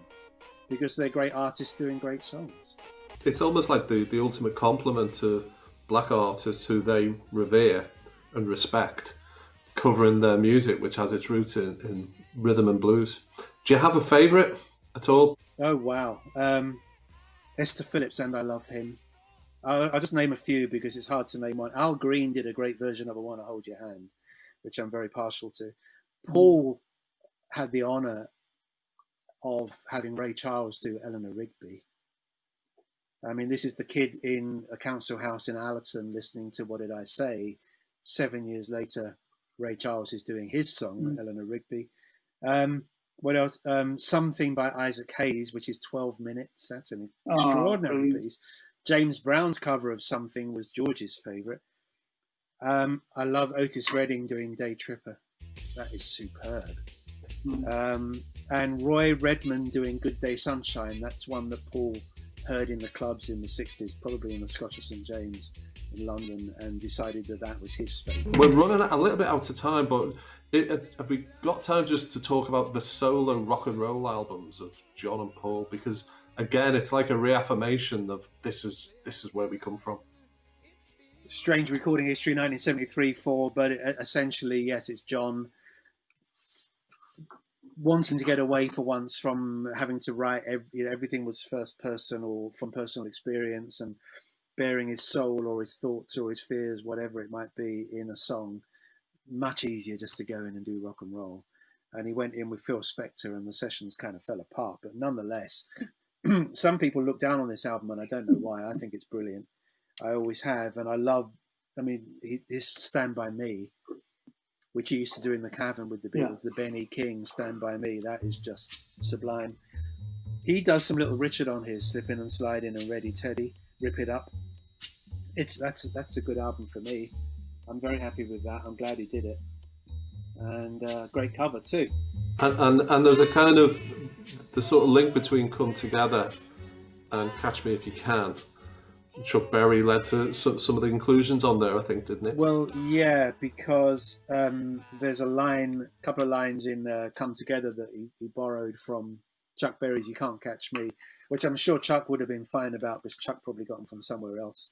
because they're great artists doing great songs. It's almost like the ultimate compliment to black artists who they revere and respect, covering their music, which has its roots in rhythm and blues. Do you have a favourite at all? Oh, wow. Esther Phillips and I Love Him. I'll just name a few because it's hard to name one. Al Green did a great version of I Wanna Hold Your Hand, which I'm very partial to. Paul had the honour of having Ray Charles do Eleanor Rigby. I mean, this is the kid in a council house in Allerton listening to What Did I Say. 7 years later, Ray Charles is doing his song, Eleanor Rigby. What else? Something by Isaac Hayes, which is 12 minutes. That's an extraordinary piece. James Brown's cover of Something was George's favourite. I love Otis Redding doing Day Tripper. That is superb. And Roy Redman doing Good Day Sunshine. That's one that Paul heard in the clubs in the 60s, probably in the Scottish St James in London, and decided that that was his favourite. We're running a little bit out of time, but have we got time just to talk about the solo rock and roll albums of John and Paul? Because again, it's like a reaffirmation of this is where we come from. Strange recording history, 1973-4, but essentially, yes, it's John wanting to get away for once from having to write. Everything was first person or from personal experience, and bearing his soul or his thoughts or his fears, whatever it might be, in a song. Much easier just to go in and do rock and roll. And he went in with Phil Spector, and the sessions kind of fell apart. But nonetheless, some people look down on this album, and I don't know why. I think it's brilliant. I always have, and I love, I mean, his Stand By Me, which he used to do in the Cavern with the Beatles, the Benny King Stand By Me, that is just sublime. He does some Little Richard on his Slippin' and Slidin' and Ready Teddy, Rip It Up. That's a good album for me. I'm very happy with that. I'm glad he did it. And great cover too. And there's a kind of, the sort of link between Come Together and Catch Me If You Can. Chuck Berry led to some of the inclusions on there, I think, didn't it? Well, yeah, because there's a couple of lines in Come Together that he borrowed from Chuck Berry's You Can't Catch Me, which I'm sure Chuck would have been fine about because Chuck probably got them from somewhere else.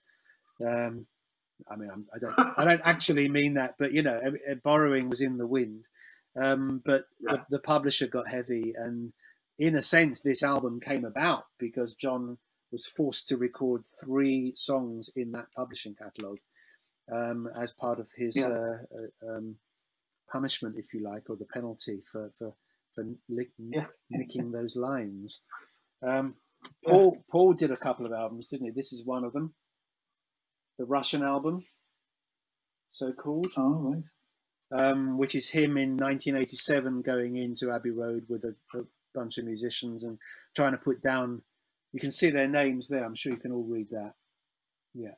I mean, I don't actually mean that, but, you know, borrowing was in the wind. But yeah, the publisher got heavy, and in a sense, this album came about because John was forced to record 3 songs in that publishing catalogue as part of his punishment, if you like, or the penalty for nicking those lines. Paul did a couple of albums, didn't he? This is one of them. The Russian album, so-called, which is him in 1987 going into Abbey Road with a bunch of musicians and trying to put down, you can see their names there, I'm sure you can all read that. Yeah.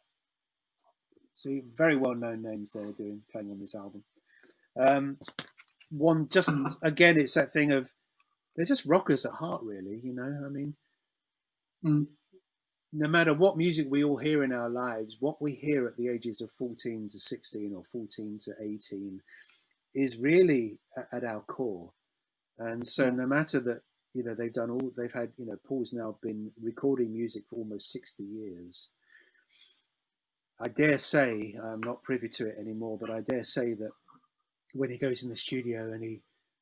So very well-known names they're playing on this album. One, just again, it's that thing of they're just rockers at heart, really, you know. I mean, no matter what music we all hear in our lives, what we hear at the ages of 14 to 16 or 14 to 18 is really at our core. And so no matter that, you know, they've done all they've had, you know, Paul's now been recording music for almost 60 years. I dare say, I'm not privy to it anymore, but I dare say that when he goes in the studio and he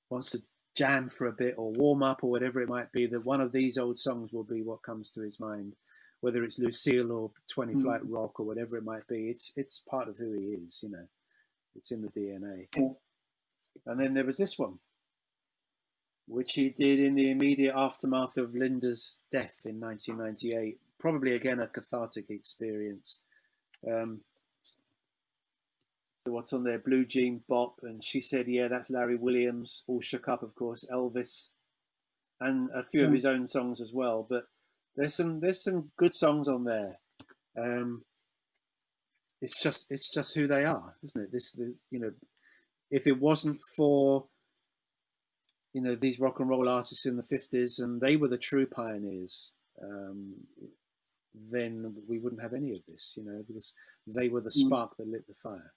wants to jam for a bit or warm up or whatever it might be, that one of these old songs will be what comes to his mind, whether it's Lucille or 20 Flight Rock or whatever it might be. It's part of who he is, you know, it's in the DNA. And then there was this one, which he did in the immediate aftermath of Linda's death in 1998, probably again a cathartic experience. So what's on there? Blue Jean Bop, and She Said Yeah, that's Larry Williams, All Shook Up, of course, Elvis, and a few of his own songs as well. But there's some good songs on there. It's just who they are, isn't it? You know, if it wasn't for, you know, these rock and roll artists in the 50s, and they were the true pioneers, then we wouldn't have any of this, you know, because they were the spark that lit the fire.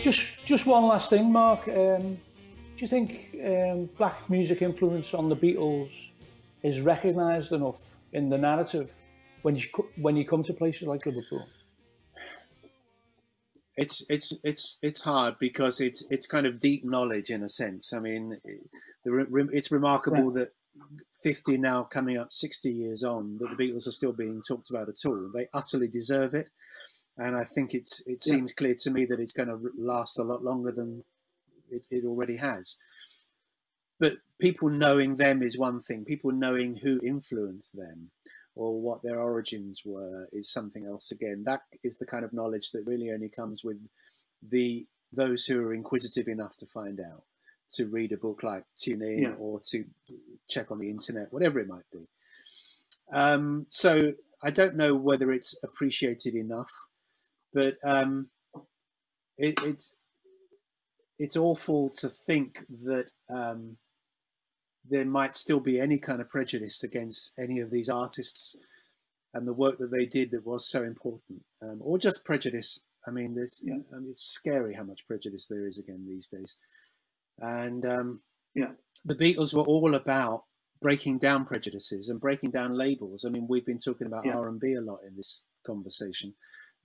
Just one last thing, Mark. Do you think black music influence on the Beatles is recognised enough in the narrative when you come to places like Liverpool? It's hard because it's kind of deep knowledge in a sense. I mean, it's remarkable that 50 now, coming up 60 years on, that the Beatles are still being talked about at all. They utterly deserve it, and I think it seems clear to me that it's going to last a lot longer than it already has. But people knowing them is one thing. People knowing who influenced them or what their origins were is something else again. That is the kind of knowledge that really only comes with those who are inquisitive enough to find out, to read a book like Tune In or to check on the internet, whatever it might be. So I don't know whether it's appreciated enough, but it's awful to think that there might still be any kind of prejudice against any of these artists and the work that they did that was so important, or just prejudice. I mean, it's scary how much prejudice there is again these days. And the Beatles were all about breaking down prejudices and breaking down labels. I mean, we've been talking about R&B a lot in this conversation.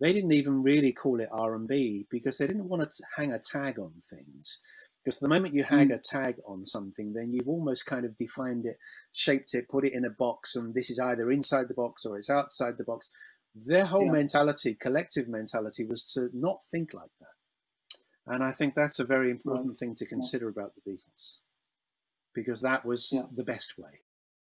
They didn't even really call it R&B because they didn't want to hang a tag on things. Because the moment you hang a tag on something, then you've almost kind of defined it, shaped it, put it in a box, and this is either inside the box or it's outside the box. Their whole mentality, collective mentality, was to not think like that. And I think that's a very important thing to consider about the Beatles, because that was the best way.